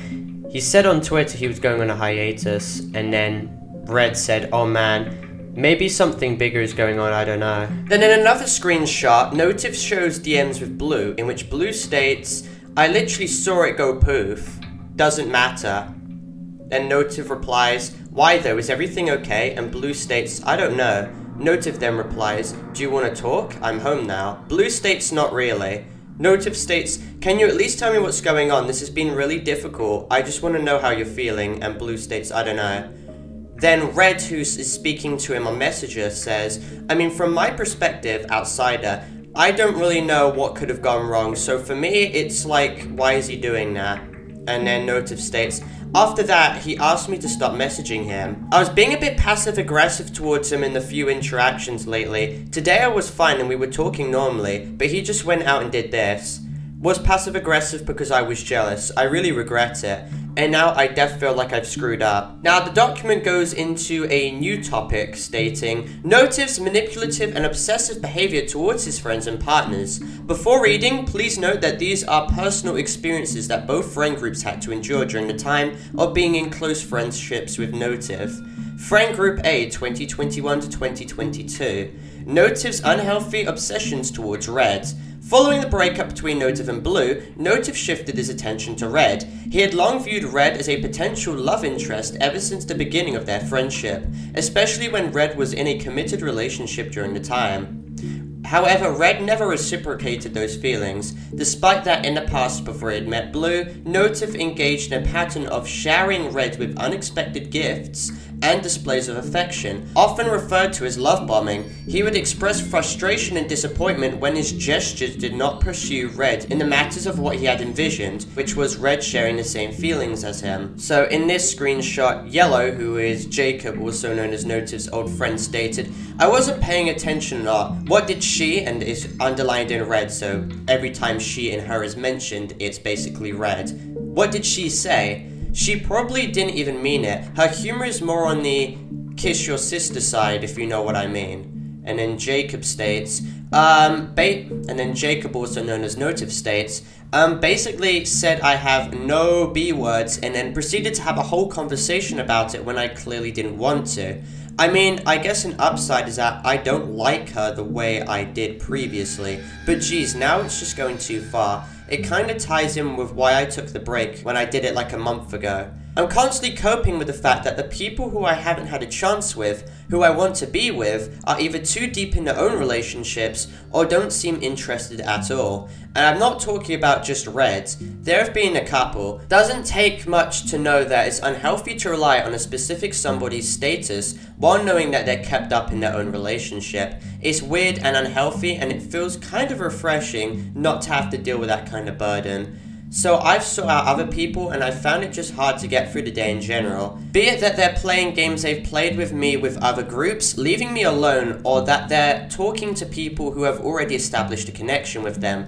He said on Twitter he was going on a hiatus." And then Red said, "Oh man, maybe something bigger is going on, I don't know." Then in another screenshot, Notif shows DMs with Blue, in which Blue states, "I literally saw it go poof. Doesn't matter." Then Notif replies, "Why though, is everything okay?" And Blue states, "I don't know." Notif then replies, "Do you want to talk? I'm home now." Blue states, "Not really." Notif states, "Can you at least tell me what's going on? This has been really difficult. I just want to know how you're feeling." And Blue states, "I don't know." Then Red, who is speaking to him on Messenger, says, "I mean, from my perspective, outsider, I don't really know what could have gone wrong, so for me, it's like, why is he doing that?" And then Notive states, after that, he asked me to stop messaging him. I was being a bit passive-aggressive towards him in the few interactions lately. Today I was fine and we were talking normally, but he just went out and did this. Was passive-aggressive because I was jealous. I really regret it. And now I def feel like I've screwed up. Now the document goes into a new topic stating, Notif's manipulative and obsessive behavior towards his friends and partners. Before reading, please note that these are personal experiences that both friend groups had to endure during the time of being in close friendships with Notif. Friend Group A 2021 to 2022. Notif's unhealthy obsessions towards Red. Following the breakup between Notif and Blue, Notif shifted his attention to Red. He had long viewed Red as a potential love interest ever since the beginning of their friendship, especially when Red was in a committed relationship during the time. However, Red never reciprocated those feelings. Despite that, in the past, before he had met Blue, Notif engaged in a pattern of showering Red with unexpected gifts and displays of affection, often referred to as love bombing. He would express frustration and disappointment when his gestures did not pursue Red in the matters of what he had envisioned, which was Red sharing the same feelings as him. So in this screenshot, Yellow, who is Jacob, also known as Notif's old friend, stated, I wasn't paying attention or not. What did she, and it's underlined in red, so every time she and her is mentioned, it's basically red. What did she say? She probably didn't even mean it. Her humor is more on the kiss your sister side, if you know what I mean. And then Jacob states, and then Jacob, also known as Notif, states, basically said I have no B words, and then proceeded to have a whole conversation about it when I clearly didn't want to. I mean, I guess an upside is that I don't like her the way I did previously, but geez, now it's just going too far. It kinda ties in with why I took the break when I did it like a month ago. I'm constantly coping with the fact that the people who I haven't had a chance with, who I want to be with, are either too deep in their own relationships or don't seem interested at all. And I'm not talking about just Reds. There have been a couple. Doesn't take much to know that it's unhealthy to rely on a specific somebody's status while knowing that they're kept up in their own relationship. It's weird and unhealthy, and it feels kind of refreshing not to have to deal with that kind of burden. So I've sought out other people, and I found it just hard to get through the day in general. Be it that they're playing games they've played with me with other groups, leaving me alone, or that they're talking to people who have already established a connection with them.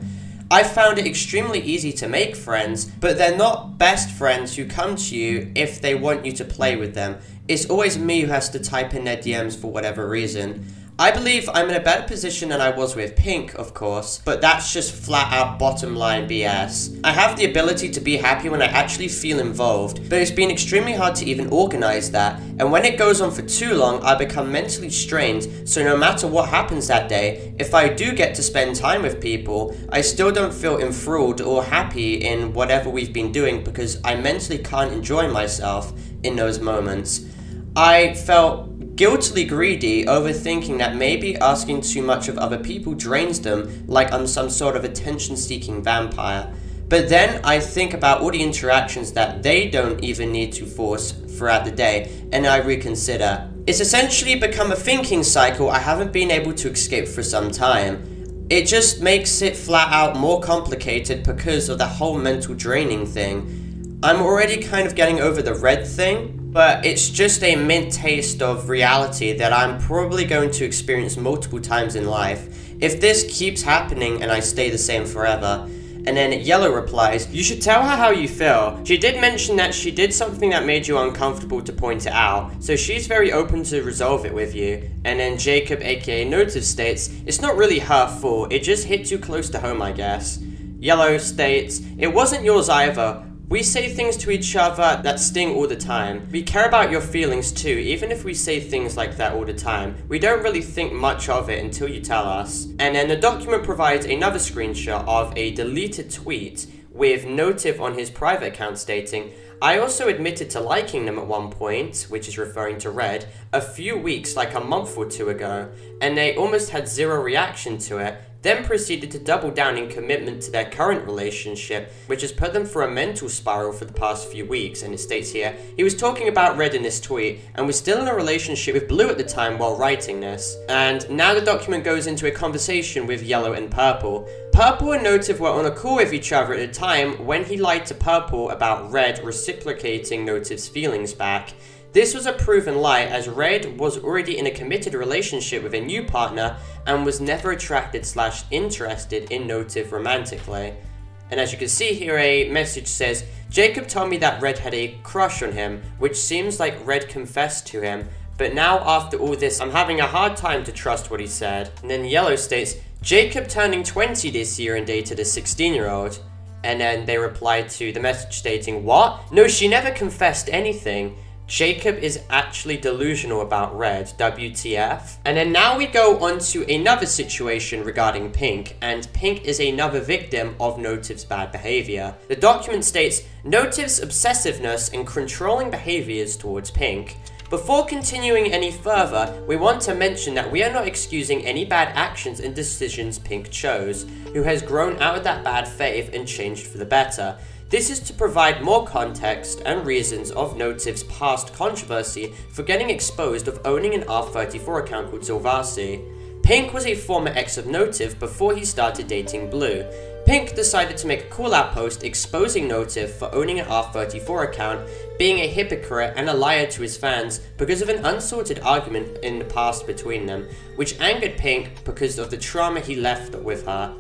I've found it extremely easy to make friends, but they're not best friends who come to you if they want you to play with them. It's always me who has to type in their DMs for whatever reason. I believe I'm in a better position than I was with Pink, of course, but that's just flat out bottom line BS. I have the ability to be happy when I actually feel involved, but it's been extremely hard to even organize that, and when it goes on for too long, I become mentally strained, so no matter what happens that day, if I do get to spend time with people, I still don't feel enthralled or happy in whatever we've been doing because I mentally can't enjoy myself in those moments. I felt guiltily greedy, overthinking that maybe asking too much of other people drains them, like I'm some sort of attention-seeking vampire. But then I think about all the interactions that they don't even need to force throughout the day, and I reconsider. It's essentially become a thinking cycle I haven't been able to escape for some time. It just makes it flat out more complicated because of the whole mental draining thing. I'm already kind of getting over the red thing, but it's just a mint taste of reality that I'm probably going to experience multiple times in life, if this keeps happening and I stay the same forever. And then Yellow replies, you should tell her how you feel. She did mention that she did something that made you uncomfortable to point it out, so she's very open to resolve it with you. And then Jacob, aka Notif, states, it's not really her fault, it just hit too close to home I guess. Yellow states, it wasn't yours either. We say things to each other that sting all the time. We care about your feelings too, even if we say things like that all the time. We don't really think much of it until you tell us. And then the document provides another screenshot of a deleted tweet with Notif on his private account stating, I also admitted to liking them at one point, which is referring to Red, a few weeks, like a month or two ago, and they almost had zero reaction to it. Then proceeded to double down in commitment to their current relationship, which has put them through a mental spiral for the past few weeks. And it states here, he was talking about Red in this tweet, and was still in a relationship with Blue at the time while writing this. And now the document goes into a conversation with Yellow and Purple. Purple and Notive were on a call with each other at the time when he lied to Purple about Red reciprocating Notive's feelings back. This was a proven lie as Red was already in a committed relationship with a new partner and was never attracted / interested in Notive romantically. And as you can see here, a message says, Jacob told me that Red had a crush on him, which seems like Red confessed to him. But now after all this, I'm having a hard time to trust what he said. And then Yellow states, Jacob turning 20 this year and dated a 16-year-old. And then they reply to the message stating, what? No, she never confessed anything. Jacob is actually delusional about Red, WTF. And then now we go on to another situation regarding Pink, and Pink is another victim of Notive's bad behavior. The document states, Notive's obsessiveness and controlling behaviors towards Pink. Before continuing any further, we want to mention that we are not excusing any bad actions and decisions Pink chose, who has grown out of that bad faith and changed for the better. This is to provide more context and reasons of Notive's past controversy for getting exposed of owning an R34 account called Zovasi. Pink was a former ex of Notive before he started dating Blue. Pink decided to make a call-out post exposing Notive for owning an R34 account, being a hypocrite and a liar to his fans because of an unsorted argument in the past between them, which angered Pink because of the trauma he left with her.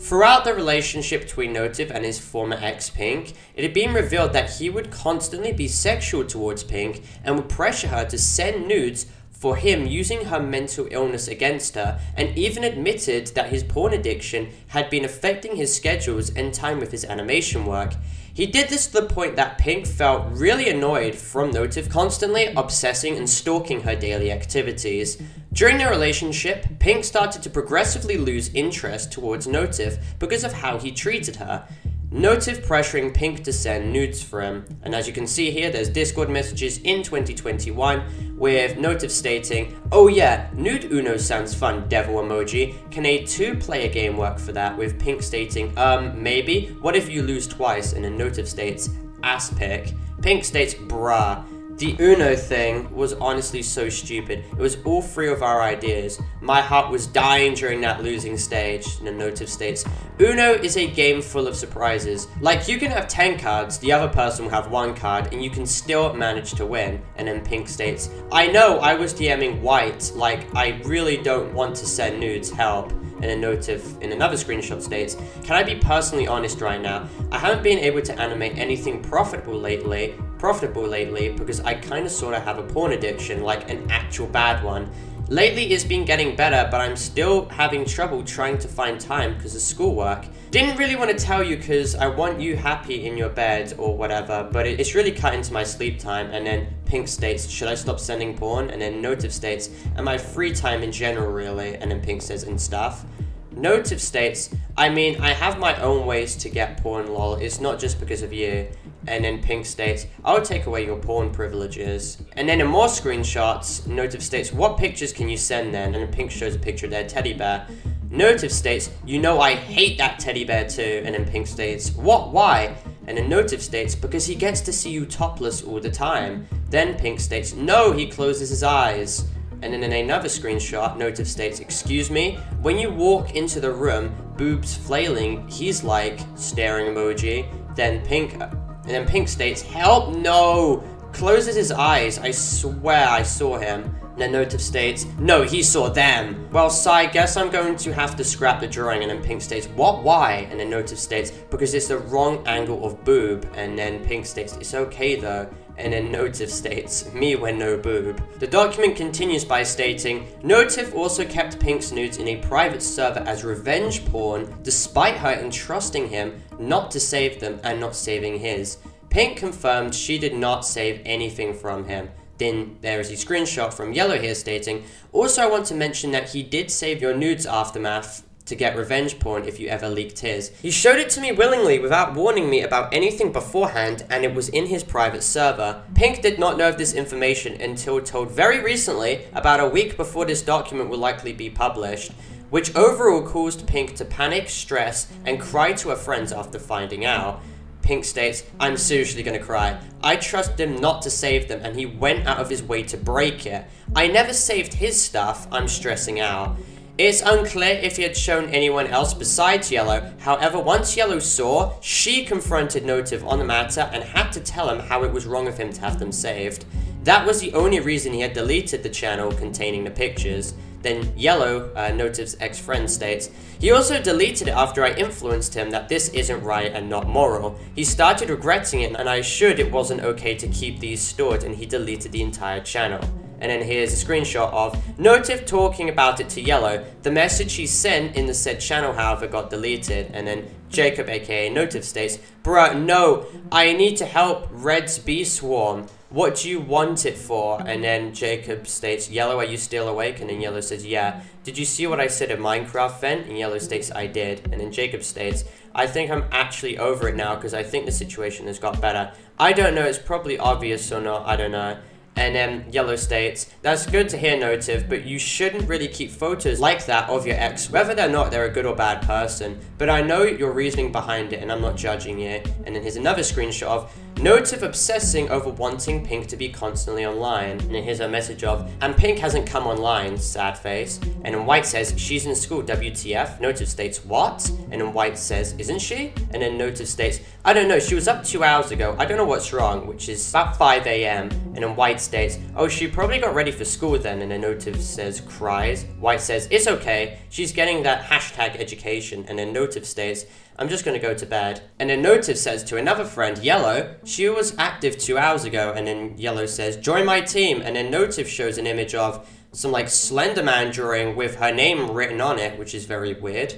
Throughout the relationship between Notive and his former ex Pink, it had been revealed that he would constantly be sexual towards Pink and would pressure her to send nudes for him using her mental illness against her, and even admitted that his porn addiction had been affecting his schedules and time with his animation work. He did this to the point that Pink felt really annoyed from Notive constantly obsessing and stalking her daily activities. During their relationship, Pink started to progressively lose interest towards Notive because of how he treated her. Notive pressuring Pink to send nudes for him. And as you can see here, there's Discord messages in 2021 with Notive stating, oh yeah, nude Uno sounds fun, devil emoji. Can a 2-player game work for that? With Pink stating, maybe. What if you lose twice? And then Notive states, ass pick. Pink states, bruh. The Uno thing was honestly so stupid. It was all three of our ideas. My heart was dying during that losing stage. And then Notive states, Uno is a game full of surprises. Like, you can have 10 cards, the other person will have 1 card, and you can still manage to win. And then Pink states, I know, I was DMing White. Like, I really don't want to send nudes, help. And then Notive in another screenshot states, can I be personally honest right now? I haven't been able to animate anything profitable lately because I kinda sorta have a porn addiction, like an actual bad one. Lately it's been getting better, but I'm still having trouble trying to find time because of schoolwork. Didn't really want to tell you because I want you happy in your bed or whatever, but it's really cut into my sleep time. And then Pink states, should I stop sending porn? And then Notive states, and my free time in general really. And then Pink says, and stuff. Notive states, I mean, I have my own ways to get porn lol, it's not just because of you. And then Pink states, I'll take away your porn privileges. And then in more screenshots, Notive states, what pictures can you send then? And then Pink shows a picture of their teddy bear. Notive states, you know I hate that teddy bear too. And then Pink states, what, why? And then Notive states, because he gets to see you topless all the time. Then Pink states, no, he closes his eyes. And then in another screenshot, Notive states, excuse me, when you walk into the room, boobs flailing, he's like, staring emoji. Then Pink states, help, no, closes his eyes, I swear I saw him. And then Notive states, no, he saw them. Well, Cy, guess I'm going to have to scrap the drawing. And then Pink states, what, why? And then Notive states, because it's the wrong angle of boob. And then Pink states, it's okay though. And then Notive states, me when no boob. The document continues by stating, Notive also kept Pink's nudes in a private server as revenge porn, despite her entrusting him not to save them and not saving his. Pink confirmed she did not save anything from him. Then there is a screenshot from Yellow here stating, also I want to mention that he did save your nudes aftermath to get revenge porn if you ever leaked his. He showed it to me willingly without warning me about anything beforehand, and it was in his private server. Pink did not know of this information until told very recently, about a week before this document will likely be published, which overall caused Pink to panic, stress, and cry to her friends after finding out. Pink states, I'm seriously gonna cry. I trusted him not to save them and he went out of his way to break it. I never saved his stuff, I'm stressing out. It's unclear if he had shown anyone else besides Yellow. However, once Yellow saw, she confronted Notive on the matter and had to tell him how it was wrong of him to have them saved. That was the only reason he had deleted the channel containing the pictures. Then Yellow, Notive's ex-friend, states, "He also deleted it after I influenced him that this isn't right and not moral. He started regretting it and I assured it wasn't okay to keep these stored and he deleted the entire channel." And then here's a screenshot of Notif talking about it to Yellow. The message he sent in the said channel, however, got deleted. And then Jacob, aka Notif, states, "Bruh, no, I need to help Red's bee swarm. What do you want it for?" And then Jacob states, "Yellow, are you still awake?" And then Yellow says, "Yeah. Did you see what I said in Minecraft vent?" And Yellow states, "I did." And then Jacob states, "I think I'm actually over it now because I think the situation has got better. I don't know, it's probably obvious or not, I don't know." And then Yellow states, "That's good to hear, Notive, but you shouldn't really keep photos like that of your ex, whether they're not they're a good or bad person. But I know your reasoning behind it and I'm not judging it." And then here's another screenshot of Notif obsessing over wanting Pink to be constantly online. And then here's a message of, "And Pink hasn't come online, sad face." And then White says, "She's in school, WTF." Notif states, "What?" And then White says, "Isn't she?" And then Notif states, "I don't know, she was up 2 hours ago. I don't know what's wrong," which is about 5 AM. And then White states, "Oh, she probably got ready for school then." And then Notif says, cries. White says, "It's okay, she's getting that hashtag education." And then Notif states, "I'm just gonna go to bed." And then Notif says to another friend, "Yellow, she was active 2 hours ago." And then Yellow says, "Join my team." And then Notif shows an image of some like Slenderman drawing with her name written on it, which is very weird.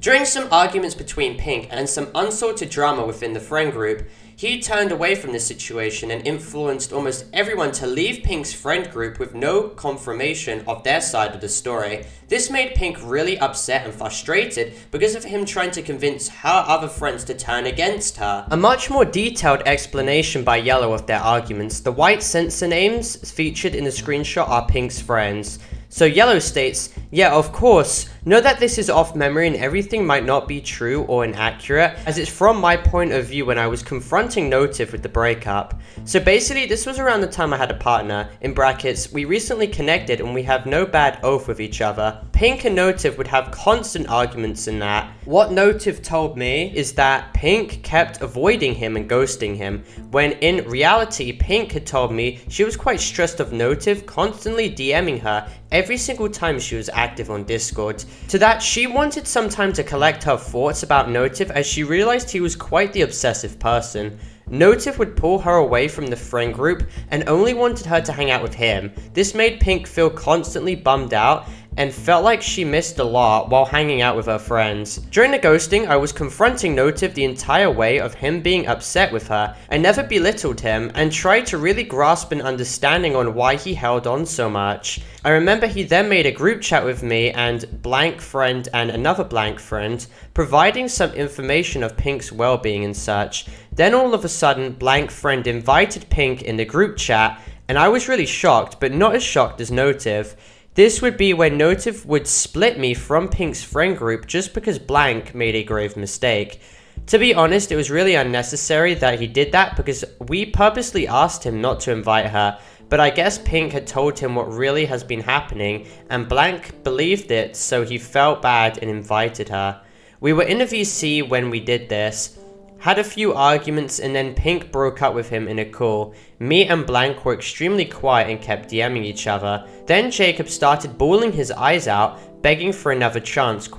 During some arguments between Pink and some unsorted drama within the friend group, he turned away from this situation and influenced almost everyone to leave Pink's friend group with no confirmation of their side of the story. This made Pink really upset and frustrated because of him trying to convince her other friends to turn against her. A much more detailed explanation by Yellow of their arguments. The white censor names featured in the screenshot are Pink's friends. So Yellow states, "Yeah, of course. Know that this is off memory and everything might not be true or inaccurate, as it's from my point of view when I was confronting Notif with the breakup." So basically, this was around the time I had a partner, in brackets, we recently connected and we have no bad oath with each other. Pink and Notif would have constant arguments in that. What Notif told me is that Pink kept avoiding him and ghosting him, when in reality, Pink had told me she was quite stressed of Notif constantly DMing her every single time she was active on Discord. To that, she wanted some time to collect her thoughts about Notif as she realized he was quite the obsessive person. Notif would pull her away from the friend group and only wanted her to hang out with him. This made Pink feel constantly bummed out and felt like she missed a lot while hanging out with her friends. During the ghosting, I was confronting Notif the entire way of him being upset with her. I never belittled him and tried to really grasp an understanding on why he held on so much. I remember he then made a group chat with me and blank friend and another blank friend, providing some information of Pink's well-being and such. Then all of a sudden, blank friend invited Pink in the group chat, and I was really shocked, but not as shocked as Notif. This would be when Notif would split me from Pink's friend group just because blank made a grave mistake. To be honest, it was really unnecessary that he did that because we purposely asked him not to invite her, but I guess Pink had told him what really has been happening and blank believed it, so he felt bad and invited her. We were in a VC when we did this, had a few arguments, and then Pink broke up with him in a call. Me and blank were extremely quiet and kept DMing each other. Then Jacob started bawling his eyes out, begging for another chance, ?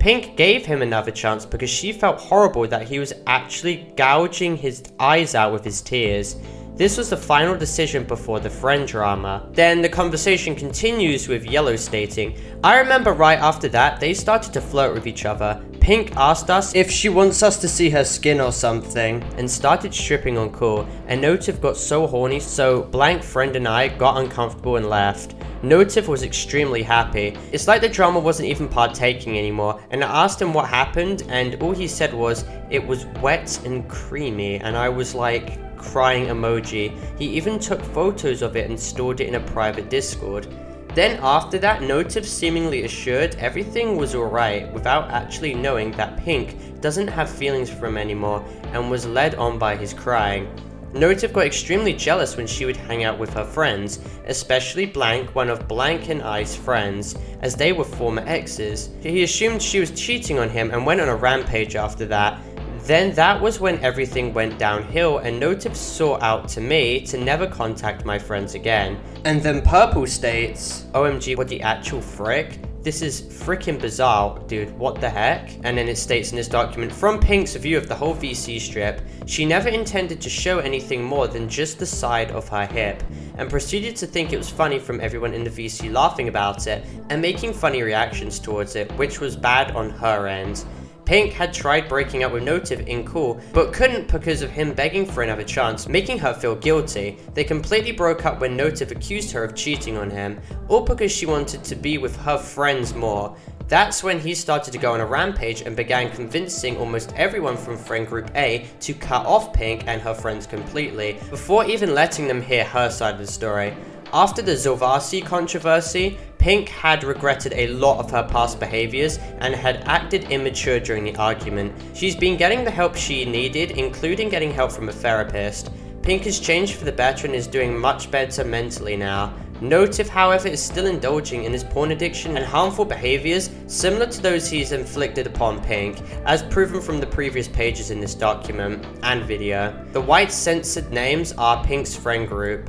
Pink gave him another chance because she felt horrible that he was actually gouging his eyes out with his tears. This was the final decision before the friend drama. Then the conversation continues with Yellow stating, "I remember right after that, they started to flirt with each other. Pink asked us if she wants us to see her skin or something, and started stripping on call, and Notif got so horny, so blank friend and I got uncomfortable and left. Notif was extremely happy. It's like the drama wasn't even partaking anymore, and I asked him what happened, and all he said was, it was wet and creamy, and I was like, crying emoji. He even took photos of it and stored it in a private Discord. Then after that, Notif seemingly assured everything was alright without actually knowing that Pink doesn't have feelings for him anymore and was led on by his crying. Notif got extremely jealous when she would hang out with her friends, especially Blank, one of Blank and I's friends, as they were former exes. He assumed she was cheating on him and went on a rampage after that. Then that was when everything went downhill and Notif sought out to me to never contact my friends again. And then Purple states, OMG, what the actual frick? This is freaking bizarre, dude, what the heck? And then it states in this document, from Pink's view of the whole VC strip, she never intended to show anything more than just the side of her hip, and proceeded to think it was funny from everyone in the VC laughing about it and making funny reactions towards it, which was bad on her end. Pink had tried breaking up with Notive in cool, but couldn't because of him begging for another chance, making her feel guilty. They completely broke up when Notive accused her of cheating on him, all because she wanted to be with her friends more. That's when he started to go on a rampage and began convincing almost everyone from friend group A to cut off Pink and her friends completely, before even letting them hear her side of the story. After the Zovasi controversy, Pink had regretted a lot of her past behaviors and had acted immature during the argument. She's been getting the help she needed, including getting help from a therapist. Pink has changed for the better and is doing much better mentally now. Notif, however, is still indulging in his porn addiction and harmful behaviors similar to those he's inflicted upon Pink, as proven from the previous pages in this document and video. The White censored names are Pink's friend group.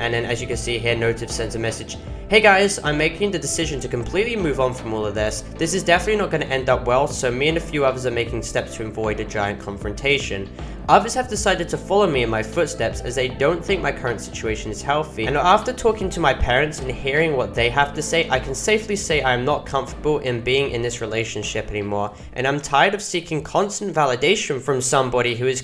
And then, as you can see here, Notif sends a message. Hey guys, I'm making the decision to completely move on from all of this. This is definitely not going to end up well, so me and a few others are making steps to avoid a giant confrontation. Others have decided to follow me in my footsteps as they don't think my current situation is healthy, and after talking to my parents and hearing what they have to say, I can safely say I am not comfortable in being in this relationship anymore, and I'm tired of seeking constant validation from somebody who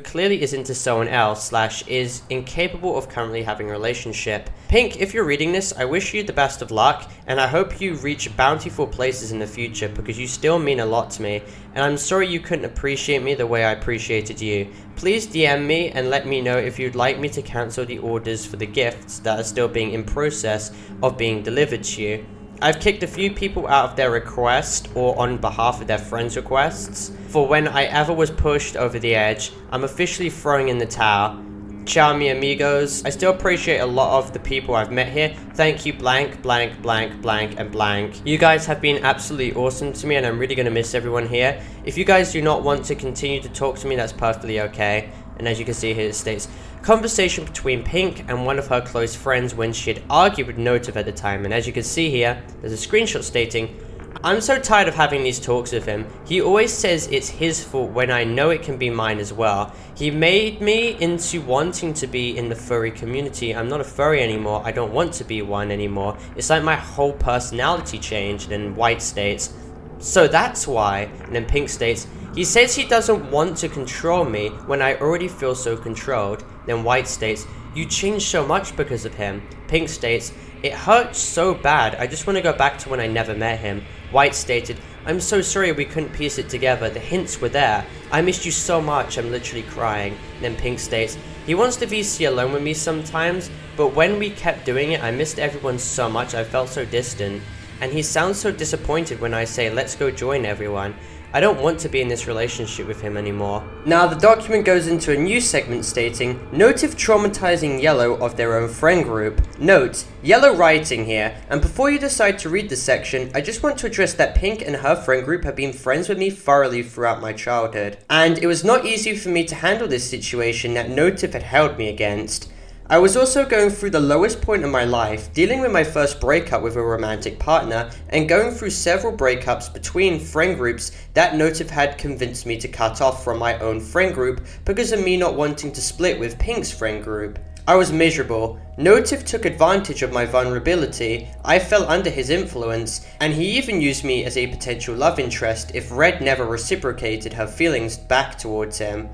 clearly is into someone else / is incapable of currently having a relationship. Pink, if you're reading this, I wish you the best of luck, and I hope you reach bountiful places in the future because you still mean a lot to me, and I'm sorry you couldn't appreciate me the way I appreciated you. Please DM me and let me know if you'd like me to cancel the orders for the gifts that are still being in process of being delivered to you. I've kicked a few people out of their request or on behalf of their friends' requests, for when I ever was pushed over the edge. I'm officially throwing in the towel. Ciao mi amigos. I still appreciate a lot of the people I've met here. Thank you blank, blank, blank, blank, and blank. You guys have been absolutely awesome to me and I'm really going to miss everyone here. If you guys do not want to continue to talk to me, that's perfectly okay. And as you can see here, it states, conversation between Pink and one of her close friends when she had argued with Notive at the time. And as you can see here, there's a screenshot stating, I'm so tired of having these talks with him. He always says it's his fault when I know it can be mine as well. He made me into wanting to be in the furry community. I'm not a furry anymore. I don't want to be one anymore. It's like my whole personality changed. And White states, so that's why. And then Pink states, he says he doesn't want to control me when I already feel so controlled. Then White states, you changed so much because of him. Pink states, it hurts so bad. I just want to go back to when I never met him. White stated, I'm so sorry we couldn't piece it together. The hints were there. I missed you so much. I'm literally crying. Then Pink states, he wants to VC alone with me sometimes, but when we kept doing it, I missed everyone so much. I felt so distant. And he sounds so disappointed when I say, let's go join everyone. I don't want to be in this relationship with him anymore. Now the document goes into a new segment stating, Notif traumatizing Yellow of their own friend group. Note, Yellow writing here, and before you decide to read this section, I just want to address that Pink and her friend group have been friends with me thoroughly throughout my childhood, and it was not easy for me to handle this situation that Notif had held me against. I was also going through the lowest point of my life, dealing with my first breakup with a romantic partner, and going through several breakups between friend groups that Notif had convinced me to cut off from my own friend group because of me not wanting to split with Pink's friend group. I was miserable. Notif took advantage of my vulnerability, I fell under his influence, and he even used me as a potential love interest if Red never reciprocated her feelings back towards him.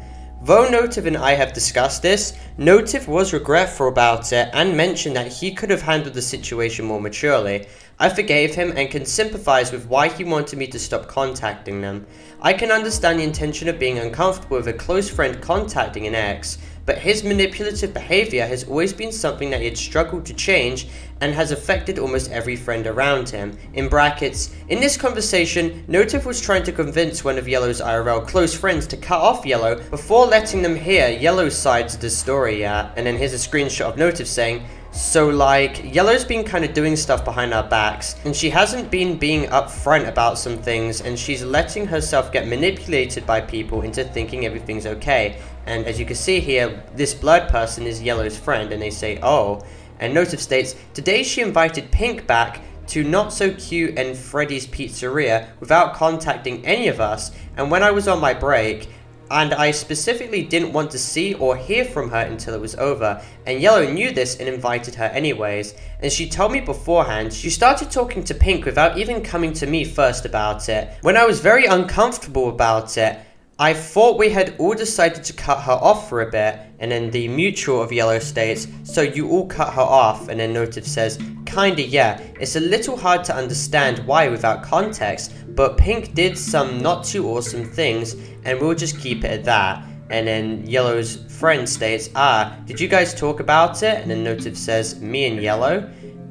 Though Notif and I have discussed this, Notif was regretful about it and mentioned that he could have handled the situation more maturely. I forgave him and can sympathize with why he wanted me to stop contacting them. I can understand the intention of being uncomfortable with a close friend contacting an ex, but his manipulative behavior has always been something that he had struggled to change and has affected almost every friend around him. In brackets, in this conversation, Notif was trying to convince one of Yellow's IRL close friends to cut off Yellow before letting them hear Yellow's side to the story, and then here's a screenshot of Notif saying, "So like, Yellow's been kind of doing stuff behind our backs, and she hasn't been being upfront about some things, and she's letting herself get manipulated by people into thinking everything's okay." And as you can see here, this blurred person is Yellow's friend, and they say, "Oh." And Notif states, "Today she invited Pink back to Not So Cute and Freddy's Pizzeria without contacting any of us, and when I was on my break, and I specifically didn't want to see or hear from her until it was over, and Yellow knew this and invited her anyways, and she told me beforehand. She started talking to Pink without even coming to me first about it. When I was very uncomfortable about it, I thought we had all decided to cut her off for a bit." And then the mutual of Yellow states, "So you all cut her off?" And then Notif says, "Kinda, yeah. It's a little hard to understand why without context, but Pink did some not too awesome things, and we'll just keep it at that." And then Yellow's friend states, "Ah, did you guys talk about it?" And then Notif says, "Me and Yellow."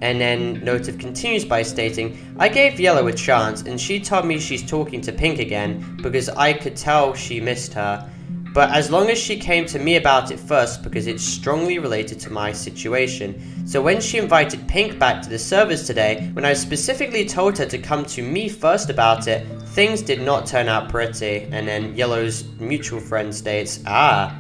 And then Notif continues by stating, "I gave Yellow a chance, and she told me she's talking to Pink again, because I could tell she missed her. But as long as she came to me about it first, because it's strongly related to my situation. So when she invited Pink back to the servers today, when I specifically told her to come to me first about it, things did not turn out pretty." And then Yellow's mutual friend states, "Ah."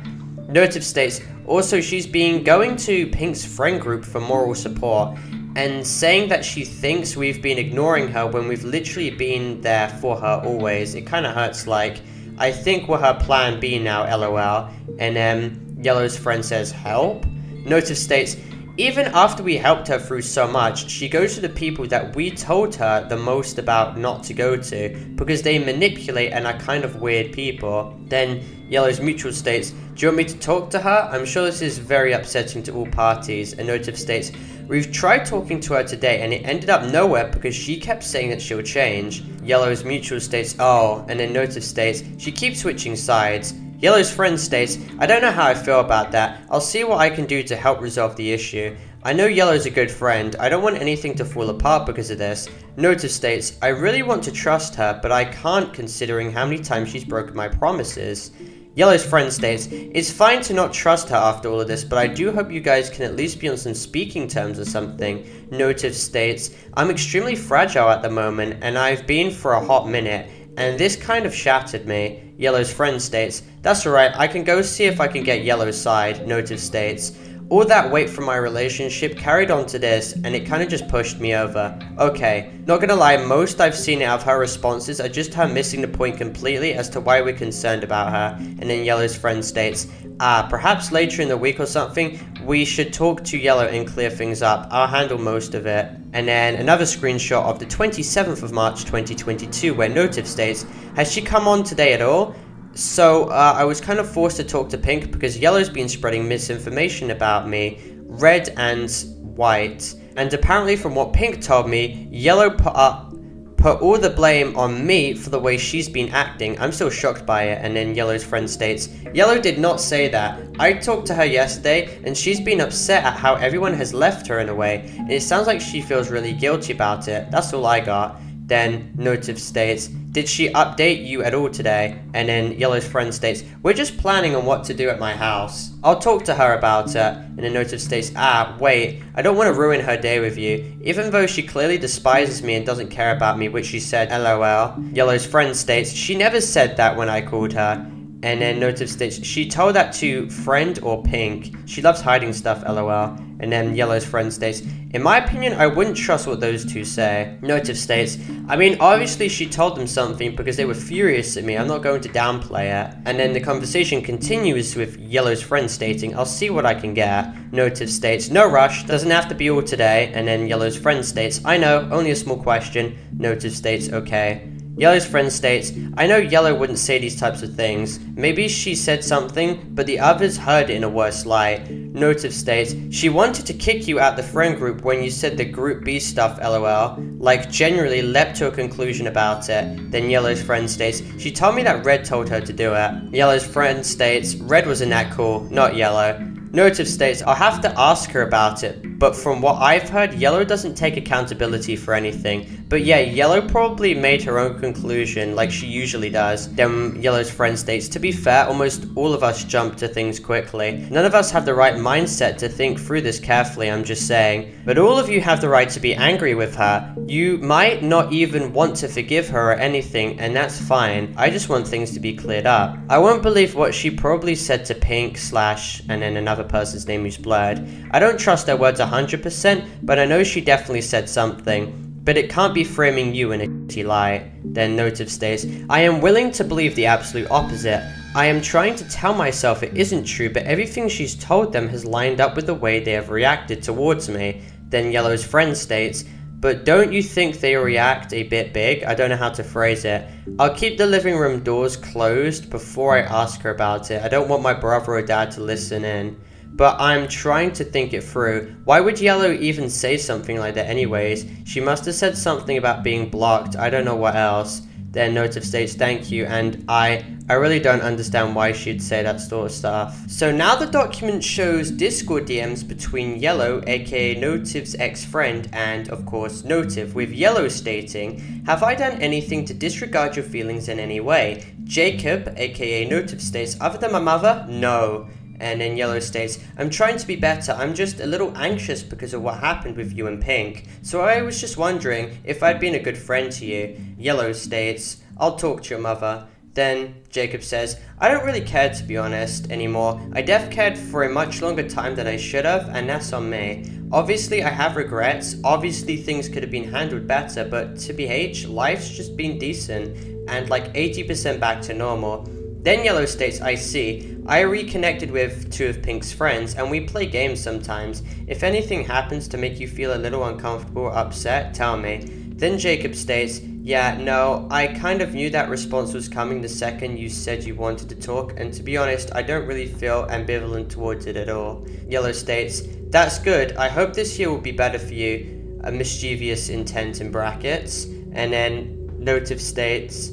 Notif states, "Also she's been going to Pink's friend group for moral support, and saying that she thinks we've been ignoring her when we've literally been there for her always. It kinda hurts, like, I think we're her plan B now, lol." And Yellow's friend says, "Help?" Notif states, "Even after we helped her through so much, she goes to the people that we told her the most about not to go to, because they manipulate and are kind of weird people." Then Yellow's mutual states, "Do you want me to talk to her? I'm sure this is very upsetting to all parties." And Notif states, "We've tried talking to her today and it ended up nowhere because she kept saying that she'll change." Yellow's mutual states, "Oh." And then Notif states, "She keeps switching sides." Yellow's friend states, "I don't know how I feel about that. I'll see what I can do to help resolve the issue. I know Yellow's a good friend. I don't want anything to fall apart because of this." Notif states, "I really want to trust her, but I can't considering how many times she's broken my promises." Yellow's friend states, "It's fine to not trust her after all of this, but I do hope you guys can at least be on some speaking terms or something." Notif states, "I'm extremely fragile at the moment, and I've been for a hot minute, and this kind of shattered me." Yellow's friend states, "That's alright, I can go see if I can get Yellow's side." Notif states, "All that weight from my relationship carried on to this, and it kinda just pushed me over. Okay, not gonna lie, most I've seen out of her responses are just her missing the point completely as to why we're concerned about her." And then Yellow's friend states, "Ah, perhaps later in the week or something, we should talk to Yellow and clear things up. I'll handle most of it." And then another screenshot of the 27th of March 2022 where Notif states, "Has she come on today at all? So, I was kind of forced to talk to Pink because Yellow's been spreading misinformation about me, Red and White. And apparently from what Pink told me, Yellow put all the blame on me for the way she's been acting. I'm still shocked by it." And then Yellow's friend states, "Yellow did not say that. I talked to her yesterday and she's been upset at how everyone has left her in a way. And it sounds like she feels really guilty about it. That's all I got." Then Notif states, "Did she update you at all today?" And then Yellow's friend states, "We're just planning on what to do at my house. I'll talk to her about it." And then Notif states, "Ah, wait, I don't want to ruin her day with you, even though she clearly despises me and doesn't care about me, which she said, lol." Yellow's friend states, "She never said that when I called her." And then Notif states, "She told that to friend or Pink. She loves hiding stuff, lol." And then Yellow's friend states, "In my opinion, I wouldn't trust what those two say." Notif states, "I mean, obviously she told them something because they were furious at me. I'm not going to downplay it." And then the conversation continues with Yellow's friend stating, "I'll see what I can get." Notif states, "No rush, doesn't have to be all today." And then Yellow's friend states, "I know, only a small question." Notif states, "Okay." Yellow's friend states, I know Yellow wouldn't say these types of things. Maybe she said something, but the others heard in a worse light. Notive states, she wanted to kick you out the friend group when you said the group B stuff lol. Like generally leapt to a conclusion about it. Then Yellow's friend states, she told me that Red told her to do it. Yellow's friend states, Red was in that call, not Yellow. Notive states, I'll have to ask her about it, but from what I've heard, Yellow doesn't take accountability for anything. But yeah, Yellow probably made her own conclusion, like she usually does. Then Yellow's friend states, to be fair, almost all of us jump to things quickly. None of us have the right mindset to think through this carefully, I'm just saying. But all of you have the right to be angry with her. You might not even want to forgive her or anything, and that's fine. I just want things to be cleared up. I won't believe what she probably said to Pink / and then another person's name who's blurred. I don't trust their words 100%, but I know she definitely said something. But it can't be framing you in a shitty lie. Then Notive states, I am willing to believe the absolute opposite. I am trying to tell myself it isn't true, but everything she's told them has lined up with the way they have reacted towards me. Then Yellow's friend states, but don't you think they react a bit big? I don't know how to phrase it. I'll keep the living room doors closed before I ask her about it. I don't want my brother or dad to listen in. But I'm trying to think it through. Why would Yellow even say something like that anyways? She must have said something about being blocked. I don't know what else. Then Notive states, thank you, and I really don't understand why she'd say that sort of stuff. So now the document shows Discord DMs between Yellow, aka Notive's ex-friend, and of course Notive, with Yellow stating, have I done anything to disregard your feelings in any way? Jacob, aka Notive states, other than my mother? No. And then Yellow states, I'm trying to be better, I'm just a little anxious because of what happened with you and Pink. So I was just wondering if I'd been a good friend to you. Yellow states, I'll talk to your mother. Then Jacob says, I don't really care to be honest anymore. I cared for a much longer time than I should have, and that's on me. Obviously I have regrets, obviously things could have been handled better, but to be H, life's just been decent and like 80% back to normal. Then Yellow states, I see. I reconnected with two of Pink's friends, and we play games sometimes. If anything happens to make you feel a little uncomfortable or upset, tell me. Then Jacob states, yeah, no, I kind of knew that response was coming the second you said you wanted to talk, and to be honest, I don't really feel ambivalent towards it at all. Yellow states, that's good, I hope this year will be better for you. A mischievous intent in brackets. And then Notive states,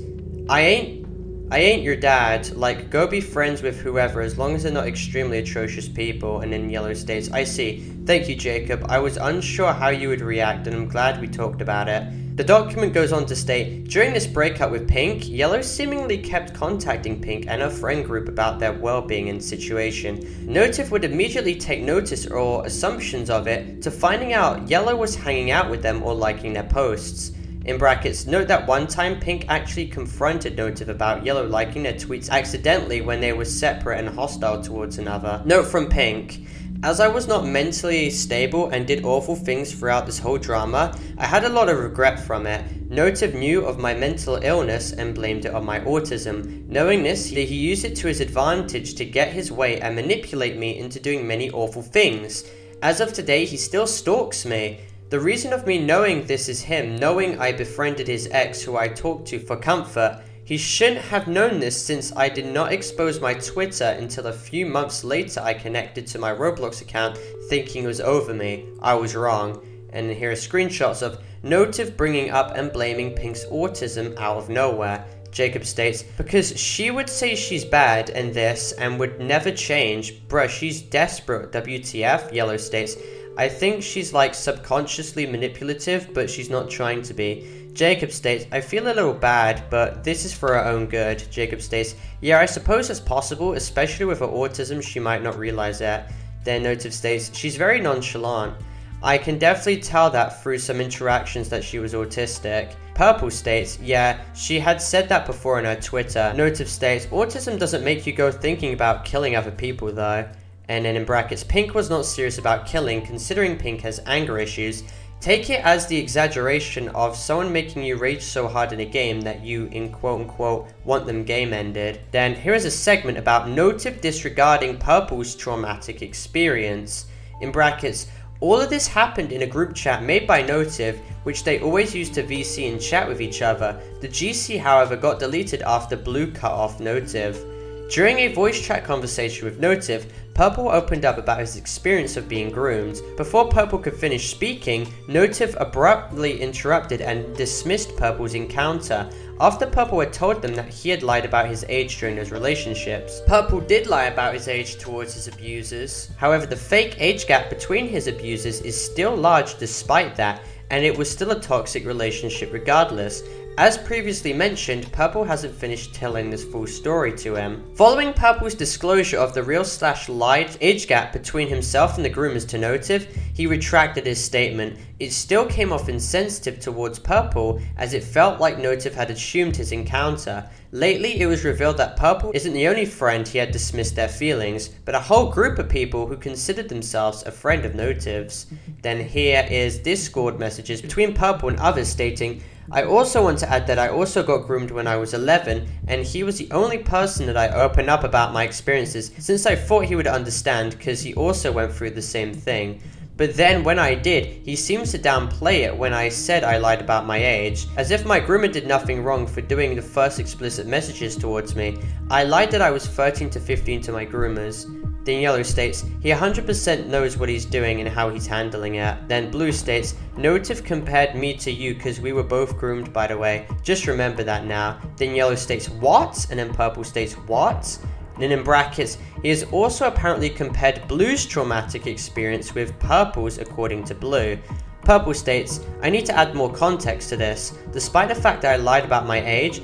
I ain't your dad, like, go be friends with whoever as long as they're not extremely atrocious people. And then Yellow states, I see. Thank you, Jacob. I was unsure how you would react, and I'm glad we talked about it. The document goes on to state, during this breakup with Pink, Yellow seemingly kept contacting Pink and her friend group about their well-being and situation. Notif would immediately take notice or assumptions of it to finding out Yellow was hanging out with them or liking their posts. In brackets, note that one time Pink actually confronted Notive about Yellow liking their tweets accidentally when they were separate and hostile towards another. Note from Pink. As I was not mentally stable and did awful things throughout this whole drama, I had a lot of regret from it. Notive knew of my mental illness and blamed it on my autism. Knowing this, he used it to his advantage to get his way and manipulate me into doing many awful things. As of today, he still stalks me. The reason of me knowing this is him knowing I befriended his ex who I talked to for comfort. He shouldn't have known this since I did not expose my Twitter until a few months later I connected to my Roblox account thinking it was over me. I was wrong. And here are screenshots of Notive bringing up and blaming Pink's autism out of nowhere. Jacob states, because she would say she's bad and this and would never change. Bruh, she's desperate. WTF? Yellow states, I think she's like subconsciously manipulative, but she's not trying to be. Jacob states, I feel a little bad, but this is for her own good. Jacob states, yeah, I suppose it's possible, especially with her autism, she might not realize that. Then Notive states, she's very nonchalant. I can definitely tell that through some interactions that she was autistic. Purple states, yeah, she had said that before on her Twitter. Notive states, autism doesn't make you go thinking about killing other people though. And then in brackets, Pink was not serious about killing, considering Pink has anger issues. Take it as the exaggeration of someone making you rage so hard in a game that you, in quote-unquote, want them game-ended. Then here is a segment about Notive disregarding Purple's traumatic experience. In brackets, All of this happened in a group chat made by Notive, which they always used to VC and chat with each other. The GC, however, got deleted after Blue cut off Notive. During a voice chat conversation with Notive, Purple opened up about his experience of being groomed. Before Purple could finish speaking, Notive abruptly interrupted and dismissed Purple's encounter, after Purple had told them that he had lied about his age during those relationships. Purple did lie about his age towards his abusers. However, the fake age gap between his abusers is still large despite that, and it was still a toxic relationship regardless. As previously mentioned, Purple hasn't finished telling this full story to him. Following Purple's disclosure of the real/lied age gap between himself and the groomers to Notive, he retracted his statement. It still came off insensitive towards Purple, as it felt like Notive had assumed his encounter. Lately, it was revealed that Purple isn't the only friend he had dismissed their feelings, but a whole group of people who considered themselves a friend of Notive's. Then here is Discord messages between Purple and others stating, "I also want to add that I also got groomed when I was 11, and he was the only person that I opened up about my experiences, since I thought he would understand because he also went through the same thing. But then when I did, he seems to downplay it when I said I lied about my age, as if my groomer did nothing wrong for doing the first explicit messages towards me. I lied that I was 13 to 15 to my groomers." Then Yellow states, "He 100% knows what he's doing and how he's handling it." Then Blue states, "Notif compared me to you because we were both groomed, by the way. Just remember that now." Then Yellow states, "What?" And then Purple states, "What?" And then in brackets, "He has also apparently compared Blue's traumatic experience with Purple's according to Blue." Purple states, "I need to add more context to this. Despite the fact that I lied about my age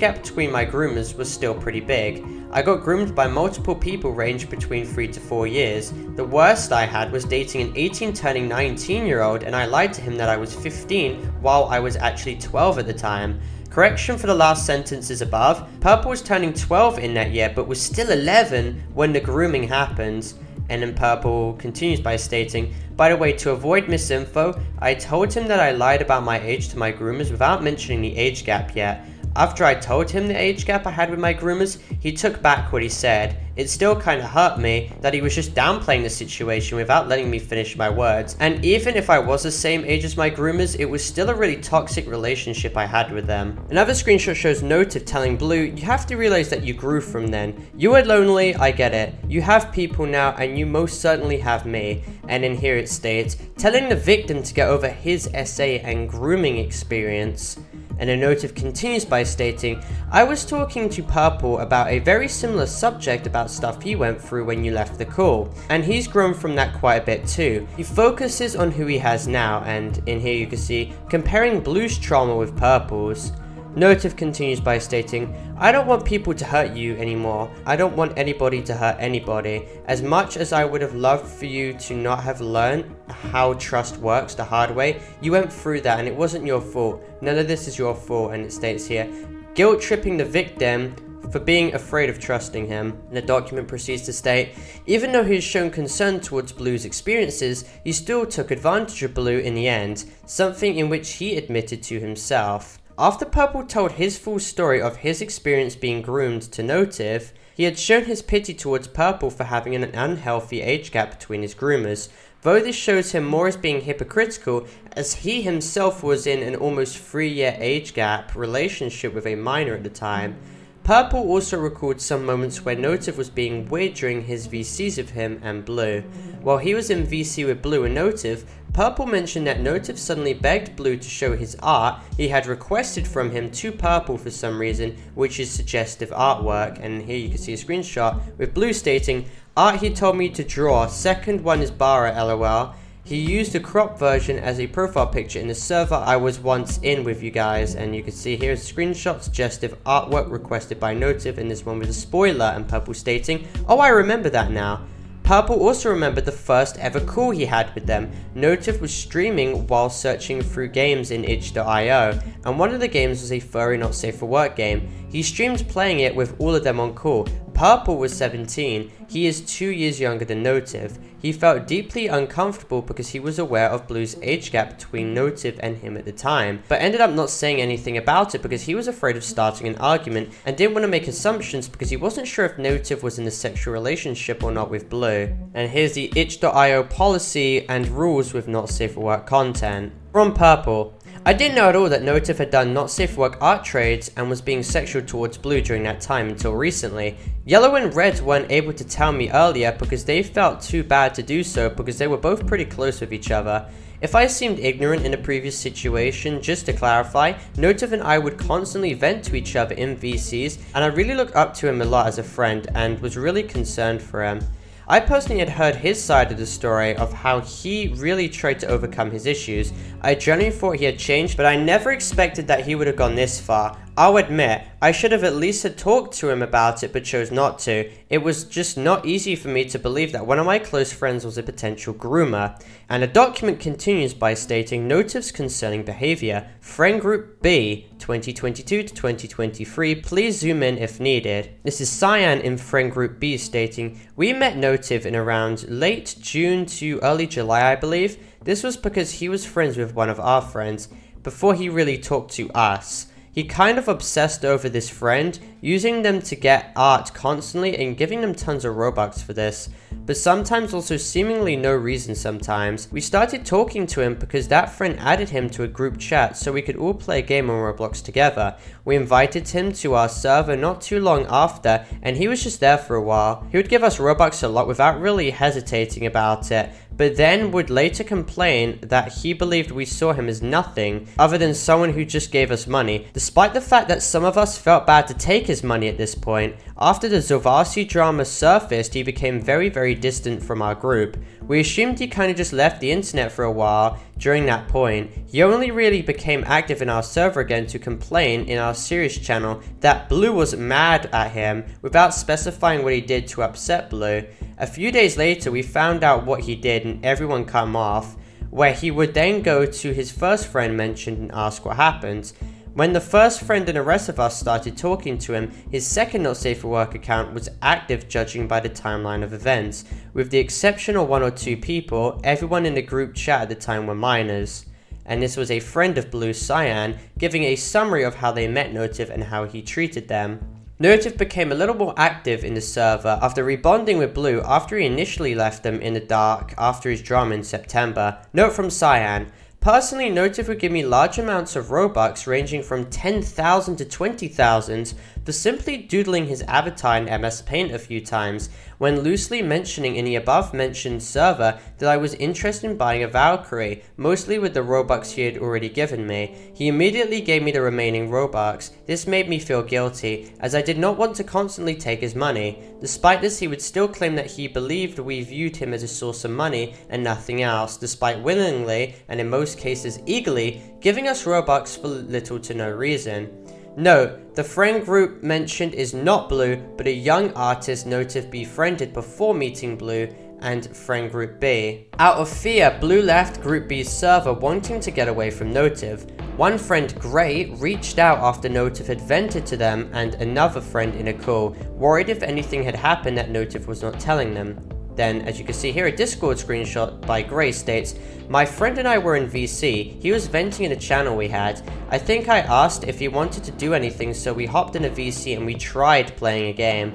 gap between my groomers was still pretty big. I got groomed by multiple people ranged between 3 to 4 years. The worst I had was dating an 18 turning 19-year-old, and I lied to him that I was 15 while I was actually 12 at the time. Correction for the last sentences above, Purple was turning 12 in that year but was still 11 when the grooming happened." And then Purple continues by stating, "By the way, to avoid misinfo, I told him that I lied about my age to my groomers without mentioning the age gap yet. After I told him the age gap I had with my groomers, he took back what he said. It still kinda hurt me that he was just downplaying the situation without letting me finish my words. And even if I was the same age as my groomers, it was still a really toxic relationship I had with them." Another screenshot shows Notive telling Blue, "You have to realize that you grew from then. You were lonely, I get it. You have people now, and you most certainly have me." And in here it states, "Telling the victim to get over his essay and grooming experience." And a Notive continues by stating, "I was talking to Purple about a very similar subject about stuff he went through when you left the call, and he's grown from that quite a bit too. He focuses on who he has now," and in here you can see, "comparing Blue's trauma with Purple's." Notive continues by stating, "I don't want people to hurt you anymore. I don't want anybody to hurt anybody. As much as I would have loved for you to not have learned how trust works the hard way, you went through that and it wasn't your fault. None of this is your fault." And it states here, "guilt tripping the victim for being afraid of trusting him." And the document proceeds to state, "Even though he has shown concern towards Blue's experiences, he still took advantage of Blue in the end, something in which he admitted to himself." After Purple told his full story of his experience being groomed to Notive, he had shown his pity towards Purple for having an unhealthy age gap between his groomers, though this shows him more as being hypocritical, as he himself was in an almost 3-year age gap relationship with a minor at the time. Purple also recalled some moments where Notive was being weird during his VCs of him and Blue. While he was in VC with Blue and Notive, Purple mentioned that Notive suddenly begged Blue to show his art he had requested from him to Purple for some reason, which is suggestive artwork, and here you can see a screenshot with Blue stating, "Art he told me to draw, second one is Bara lol. He used a crop version as a profile picture in the server I was once in with you guys." And you can see here a screenshot suggestive artwork requested by Notive, and this one was a spoiler, and Purple stating, "Oh, I remember that now." Purple also remembered the first ever call he had with them. Notive was streaming while searching through games in itch.io, and one of the games was a furry not safe for work game. He streamed playing it with all of them on call, Purple was 17, he is 2 years younger than Notive. He felt deeply uncomfortable because he was aware of Blue's age gap between Notive and him at the time, but ended up not saying anything about it because he was afraid of starting an argument and didn't want to make assumptions because he wasn't sure if Notive was in a sexual relationship or not with Blue. And here's the itch.io policy and rules with not safe for work content. From Purple. I didn't know at all that Notif had done not safe work art trades and was being sexual towards Blue during that time until recently. Yellow and Red weren't able to tell me earlier because they felt too bad to do so because they were both pretty close with each other. If I seemed ignorant in a previous situation, just to clarify, Notif and I would constantly vent to each other in VCs, and I really looked up to him a lot as a friend and was really concerned for him. I personally had heard his side of the story of how he really tried to overcome his issues. I generally thought he had changed, but I never expected that he would have gone this far. I'll admit, I should have at least had talked to him about it but chose not to. It was just not easy for me to believe that one of my close friends was a potential groomer. And the document continues by stating Notif's concerning behavior. Friend Group B, 2022 to 2023, please zoom in if needed. This is Cyan in Friend Group B stating, we met Notif in around late June to early July, I believe. This was because he was friends with one of our friends before he really talked to us. He kind of obsessed over this friend, using them to get art constantly and giving them tons of Robux for this, but sometimes also seemingly no reason sometimes. We started talking to him because that friend added him to a group chat so we could all play a game on Roblox together. We invited him to our server not too long after and he was just there for a while. He would give us Robux a lot without really hesitating about it, but then would later complain that he believed we saw him as nothing other than someone who just gave us money, despite the fact that some of us felt bad to take his money at this point. After the Zovasi drama surfaced, he became very, very distant from our group. We assumed he kind of just left the internet for a while during that point. He only really became active in our server again to complain in our serious channel that Blue was mad at him without specifying what he did to upset Blue. A few days later, we found out what he did and everyone come off, where he would then go to his first friend mentioned and ask what happened. When the first friend and the rest of us started talking to him, his second not safe for work account was active judging by the timeline of events. With the exception of one or two people, everyone in the group chat at the time were minors. And this was a friend of Blue, Cyan, giving a summary of how they met Notif and how he treated them. Notif became a little more active in the server after rebonding with Blue after he initially left them in the dark after his drama in September. Note from Cyan. Personally, Notif would give me large amounts of Robux ranging from 10,000 to 20,000 for simply doodling his avatar in MS Paint a few times, when loosely mentioning in the above mentioned server that I was interested in buying a Valkyrie, mostly with the Robux he had already given me. He immediately gave me the remaining Robux. This made me feel guilty, as I did not want to constantly take his money. Despite this, he would still claim that he believed we viewed him as a source of money and nothing else, despite willingly, and in most cases eagerly, giving us Robux for little to no reason. Note, the friend group mentioned is not Blue, but a young artist Notif befriended before meeting Blue and friend group B. Out of fear, Blue left group B's server wanting to get away from Notif. One friend, Grey, reached out after Notif had vented to them and another friend in a call, worried if anything had happened that Notif was not telling them. Then, as you can see here, a Discord screenshot by Grey states, my friend and I were in VC. He was venting in a channel we had. I think I asked if he wanted to do anything, so we hopped in a VC and we tried playing a game.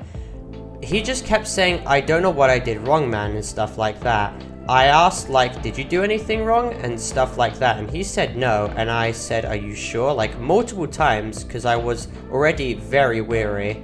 He just kept saying, I don't know what I did wrong, man, and stuff like that. I asked, like, did you do anything wrong, and stuff like that, and he said no, and I said, are you sure? Like, multiple times, because I was already very weary.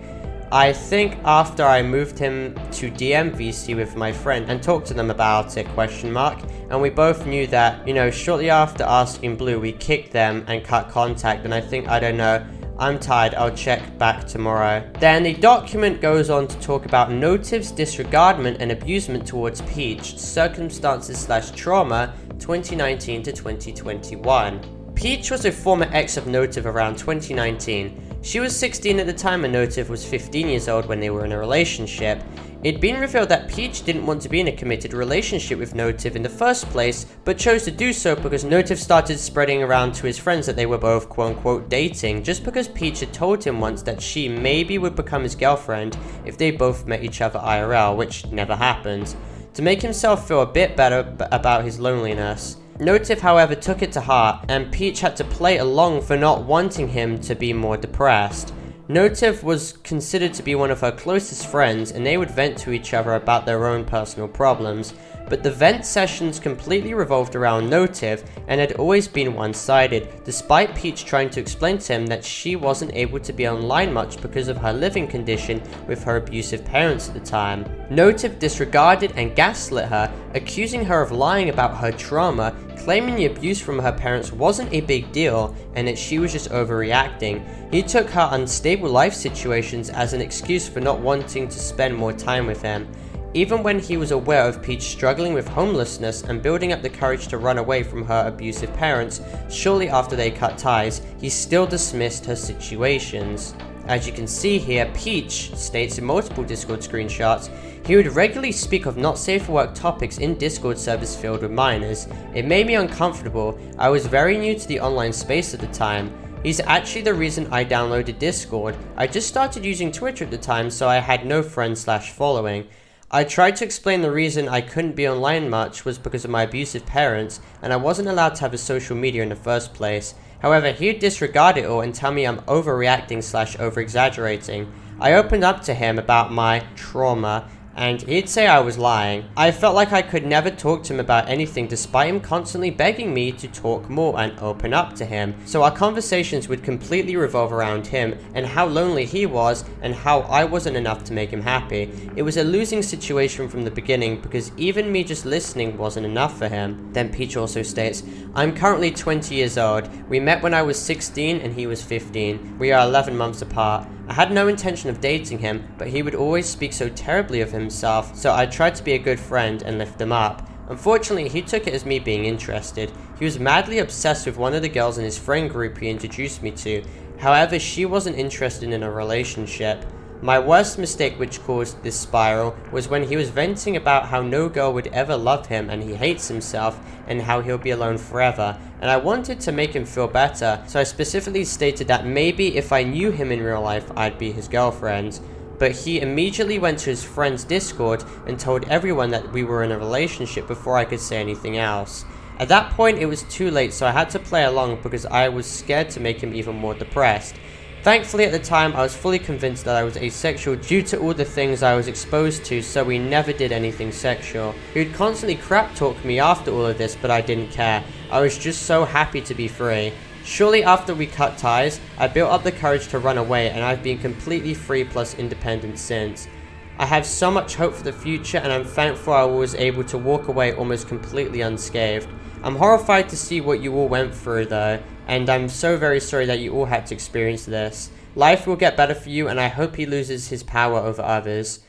I think after I moved him to DMVC with my friend and talked to them about it, and we both knew that, you know, shortly after asking Blue, we kicked them and cut contact, and I think, I don't know, I'm tired, I'll check back tomorrow. Then the document goes on to talk about Notif's disregardment and abusement towards Peach, circumstances/trauma, 2019 to 2021. Peach was a former ex of Notif around 2019. She was 16 at the time and Notif was 15 years old when they were in a relationship. It'd been revealed that Peach didn't want to be in a committed relationship with Notive in the first place, but chose to do so because Notif started spreading around to his friends that they were both quote-unquote dating, just because Peach had told him once that she maybe would become his girlfriend if they both met each other IRL, which never happened. To make himself feel a bit better about his loneliness, Notif, however, took it to heart, and Peach had to play along for not wanting him to be more depressed. Notif was considered to be one of her closest friends, and they would vent to each other about their own personal problems, but the vent sessions completely revolved around Notif and had always been one-sided, despite Peach trying to explain to him that she wasn't able to be online much because of her living condition with her abusive parents at the time. Notif disregarded and gaslit her, accusing her of lying about her trauma, claiming the abuse from her parents wasn't a big deal and that she was just overreacting. He took her unstable life situations as an excuse for not wanting to spend more time with him. Even when he was aware of Peach struggling with homelessness and building up the courage to run away from her abusive parents, shortly after they cut ties, he still dismissed her situations. As you can see here, Peach states in multiple Discord screenshots, he would regularly speak of not safe for work topics in Discord servers filled with minors. It made me uncomfortable. I was very new to the online space at the time. He's actually the reason I downloaded Discord. I just started using Twitter at the time, so I had no friends/following. I tried to explain the reason I couldn't be online much was because of my abusive parents, and I wasn't allowed to have a social media in the first place. However, he'd disregard it all and tell me I'm overreacting/overexaggerating. I opened up to him about my trauma, and he'd say I was lying. I felt like I could never talk to him about anything despite him constantly begging me to talk more and open up to him. So our conversations would completely revolve around him and how lonely he was and how I wasn't enough to make him happy. It was a losing situation from the beginning because even me just listening wasn't enough for him. Then Peach also states, I'm currently 20 years old. We met when I was 16 and he was 15. We are 11 months apart. I had no intention of dating him, but he would always speak so terribly of himself, so I tried to be a good friend and lift him up. Unfortunately, he took it as me being interested. He was madly obsessed with one of the girls in his friend group he introduced me to. However, she wasn't interested in a relationship. My worst mistake, which caused this spiral, was when he was venting about how no girl would ever love him and he hates himself and how he'll be alone forever, and I wanted to make him feel better, so I specifically stated that maybe if I knew him in real life, I'd be his girlfriend. But he immediately went to his friend's Discord and told everyone that we were in a relationship before I could say anything else. At that point, it was too late, so I had to play along because I was scared to make him even more depressed. Thankfully at the time I was fully convinced that I was asexual due to all the things I was exposed to, so we never did anything sexual. He would constantly crap talk me after all of this, but I didn't care. I was just so happy to be free. Shortly after we cut ties, I built up the courage to run away, and I've been completely free plus independent since. I have so much hope for the future, and I'm thankful I was able to walk away almost completely unscathed. I'm horrified to see what you all went through though, and I'm so very sorry that you all had to experience this. Life will get better for you, and I hope he loses his power over others.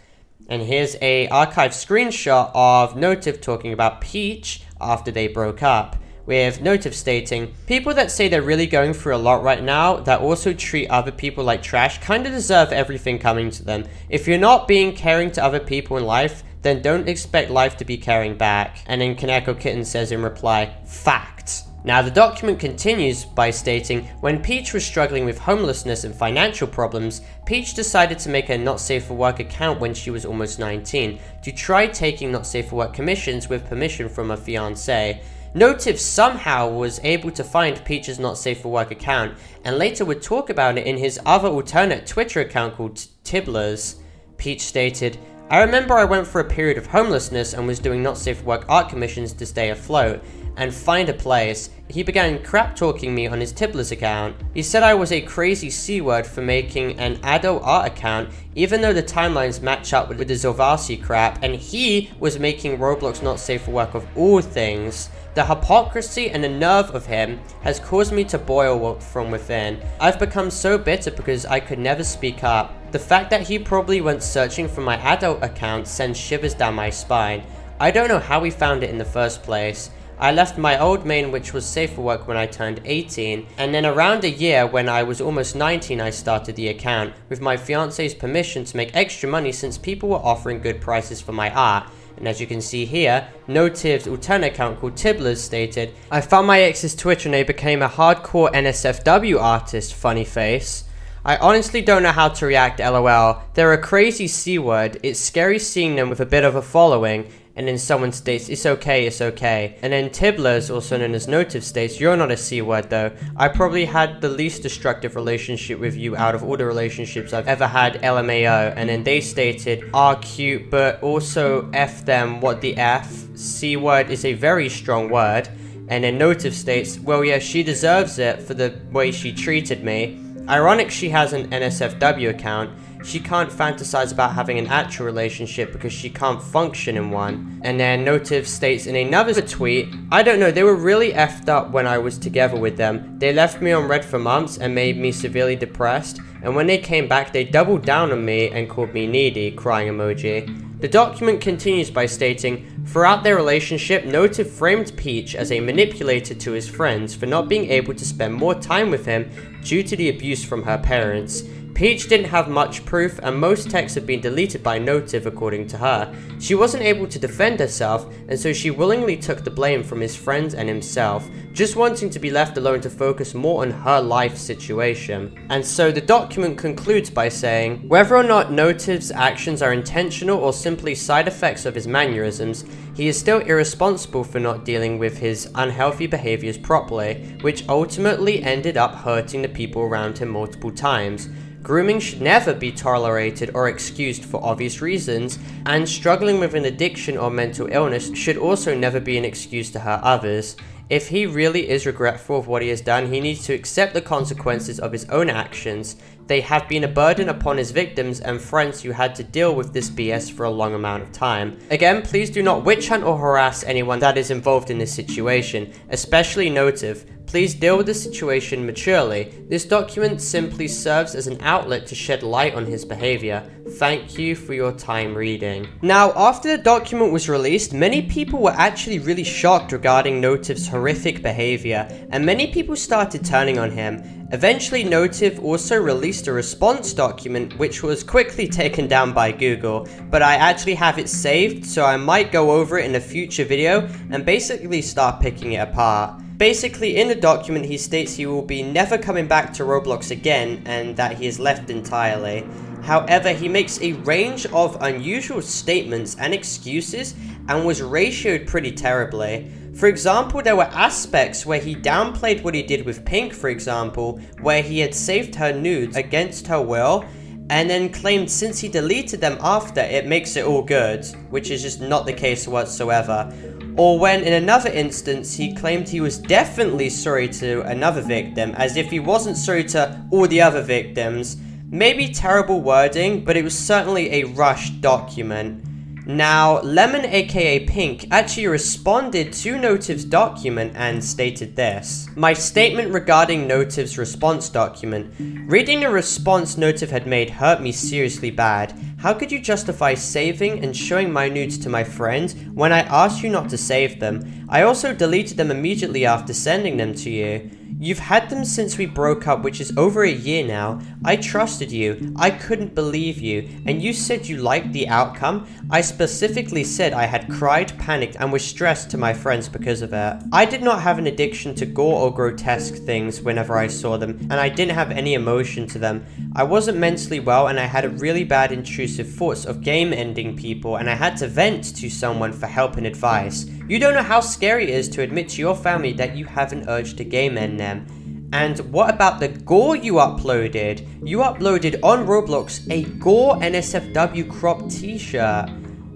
And here's a archived screenshot of Notif talking about Peach after they broke up, with Notif stating, people that say they're really going through a lot right now, that also treat other people like trash, kinda deserve everything coming to them. If you're not being caring to other people in life, then don't expect life to be caring back. And then Kaneko Kitten says in reply, facts. Now the document continues by stating, when Peach was struggling with homelessness and financial problems, Peach decided to make a Not Safe for Work account when she was almost 19 to try taking Not Safe for Work commissions with permission from her fiancé. Notif somehow was able to find Peach's Not Safe for Work account, and later would talk about it in his other alternate Twitter account called Tibblers. Peach stated, I remember I went for a period of homelessness and was doing Not Safe for Work art commissions to stay afloat and find a place. He began crap talking me on his Tibblers account. He said I was a crazy c-word for making an adult art account, even though the timelines match up with the Zovasi crap, and he was making Roblox Not Safe for Work of all things. The hypocrisy and the nerve of him has caused me to boil from within. I've become so bitter because I could never speak up. The fact that he probably went searching for my adult account sends shivers down my spine. I don't know how he found it in the first place. I left my old main, which was safe for work, when I turned 18, and then around a year when I was almost 19 I started the account, with my fiance's permission to make extra money since people were offering good prices for my art. And as you can see here, Notive's alternate account called Tibblers stated, "I found my ex's Twitch and they became a hardcore NSFW artist, funny face. I honestly don't know how to react, lol. They're a crazy c-word, it's scary seeing them with a bit of a following." And then someone states, "It's okay, it's okay." And then Tibblers, also known as Notive, states, "You're not a c-word though. I probably had the least destructive relationship with you out of all the relationships I've ever had, lmao." And then they stated, "Ah, cute, but also f them, what the f? C-word is a very strong word." And then Notive states, "Well yeah, she deserves it for the way she treated me. Ironic she has an NSFW account. She can't fantasize about having an actual relationship because she can't function in one." And then Notive states in another tweet, "I don't know, they were really effed up when I was together with them. They left me on red for months and made me severely depressed. And when they came back, they doubled down on me and called me needy, crying emoji." The document continues by stating, "Throughout their relationship, Notive framed Peach as a manipulator to his friends for not being able to spend more time with him due to the abuse from her parents. Peach didn't have much proof and most texts have been deleted by Notive according to her. She wasn't able to defend herself and so she willingly took the blame from his friends and himself, just wanting to be left alone to focus more on her life situation." And so the document concludes by saying, "Whether or not Notive's actions are intentional or simply side effects of his mannerisms, he is still irresponsible for not dealing with his unhealthy behaviors properly, which ultimately ended up hurting the people around him multiple times. Grooming should never be tolerated or excused for obvious reasons, and struggling with an addiction or mental illness should also never be an excuse to hurt others. If he really is regretful of what he has done, he needs to accept the consequences of his own actions. They have been a burden upon his victims and friends who had to deal with this BS for a long amount of time. Again, please do not witch hunt or harass anyone that is involved in this situation, especially Notive. Please deal with the situation maturely. This document simply serves as an outlet to shed light on his behavior. Thank you for your time reading." Now, after the document was released, many people were actually really shocked regarding Notive's horrific behavior, and many people started turning on him. Eventually, Notive also released a response document, which was quickly taken down by Google, but I actually have it saved, so I might go over it in a future video and basically start picking it apart. Basically, in the document he states he will be never coming back to Roblox again and that he is left entirely. However, he makes a range of unusual statements and excuses and was ratioed pretty terribly. For example, there were aspects where he downplayed what he did with Pink, for example, where he had saved her nudes against her will, and then claimed since he deleted them after, it makes it all good, which is just not the case whatsoever. Or when, in another instance, he claimed he was definitely sorry to another victim, as if he wasn't sorry to all the other victims. Maybe terrible wording, but it was certainly a rushed document. Now, Lemon aka Pink actually responded to Notive's document and stated this. "My statement regarding Notive's response document. Reading the response Notive had made hurt me seriously bad. How could you justify saving and showing my nudes to my friends when I asked you not to save them? I also deleted them immediately after sending them to you. You've had them since we broke up, which is over a year now. I trusted you, I couldn't believe you, and you said you liked the outcome. I specifically said I had cried, panicked, and was stressed to my friends because of it. I did not have an addiction to gore or grotesque things whenever I saw them, and I didn't have any emotion to them. I wasn't mentally well, and I had really bad intrusive thoughts of game-ending people, and I had to vent to someone for help and advice. You don't know how scary it is to admit to your family that you have an urge to game end them. And what about the gore you uploaded? You uploaded on Roblox a gore NSFW crop t-shirt.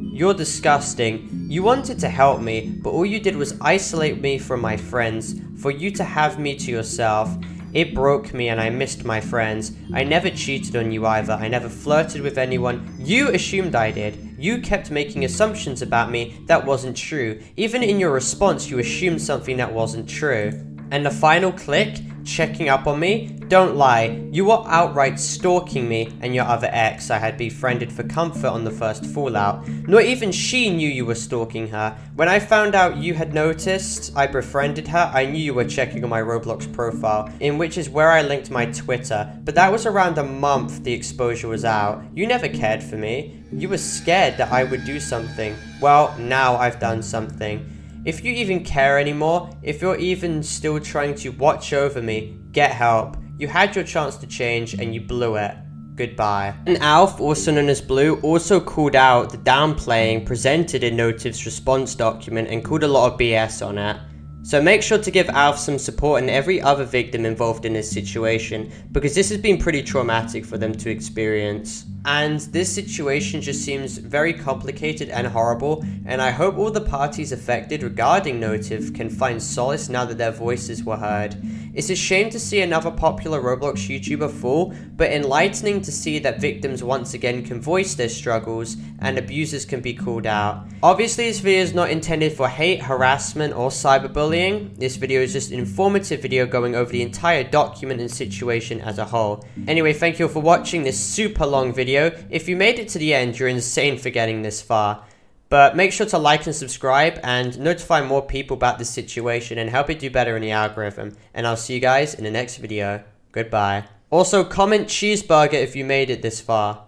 You're disgusting. You wanted to help me, but all you did was isolate me from my friends, for you to have me to yourself. It broke me and I missed my friends. I never cheated on you either. I never flirted with anyone. You assumed I did. You kept making assumptions about me that wasn't true. Even in your response, you assumed something that wasn't true." And the final click, checking up on me. Don't lie, you were outright stalking me and your other ex I had befriended for comfort on the first fallout. Not even she knew you were stalking her. When I found out you had noticed I befriended her, I knew you were checking on my Roblox profile, in which is where I linked my Twitter. But that was around a month the exposure was out. You never cared for me. You were scared that I would do something. Well, now I've done something. If you even care anymore, if you're even still trying to watch over me, get help. You had your chance to change and you blew it. Goodbye. And Alf, also known as Blue, also called out the downplaying presented in Notive's response document and called a lot of BS on it. So make sure to give Alf some support and every other victim involved in this situation, because this has been pretty traumatic for them to experience. And this situation just seems very complicated and horrible, and I hope all the parties affected regarding Notive can find solace now that their voices were heard. It's a shame to see another popular Roblox YouTuber fall, but enlightening to see that victims once again can voice their struggles and abusers can be called out. Obviously this video is not intended for hate, harassment or cyberbullying. This video is just an informative video going over the entire document and situation as a whole. Anyway, thank you all for watching this super long video. If you made it to the end, you're insane for getting this far. But make sure to like and subscribe and notify more people about this situation and help it do better in the algorithm. And I'll see you guys in the next video. Goodbye. Also, comment cheeseburger if you made it this far.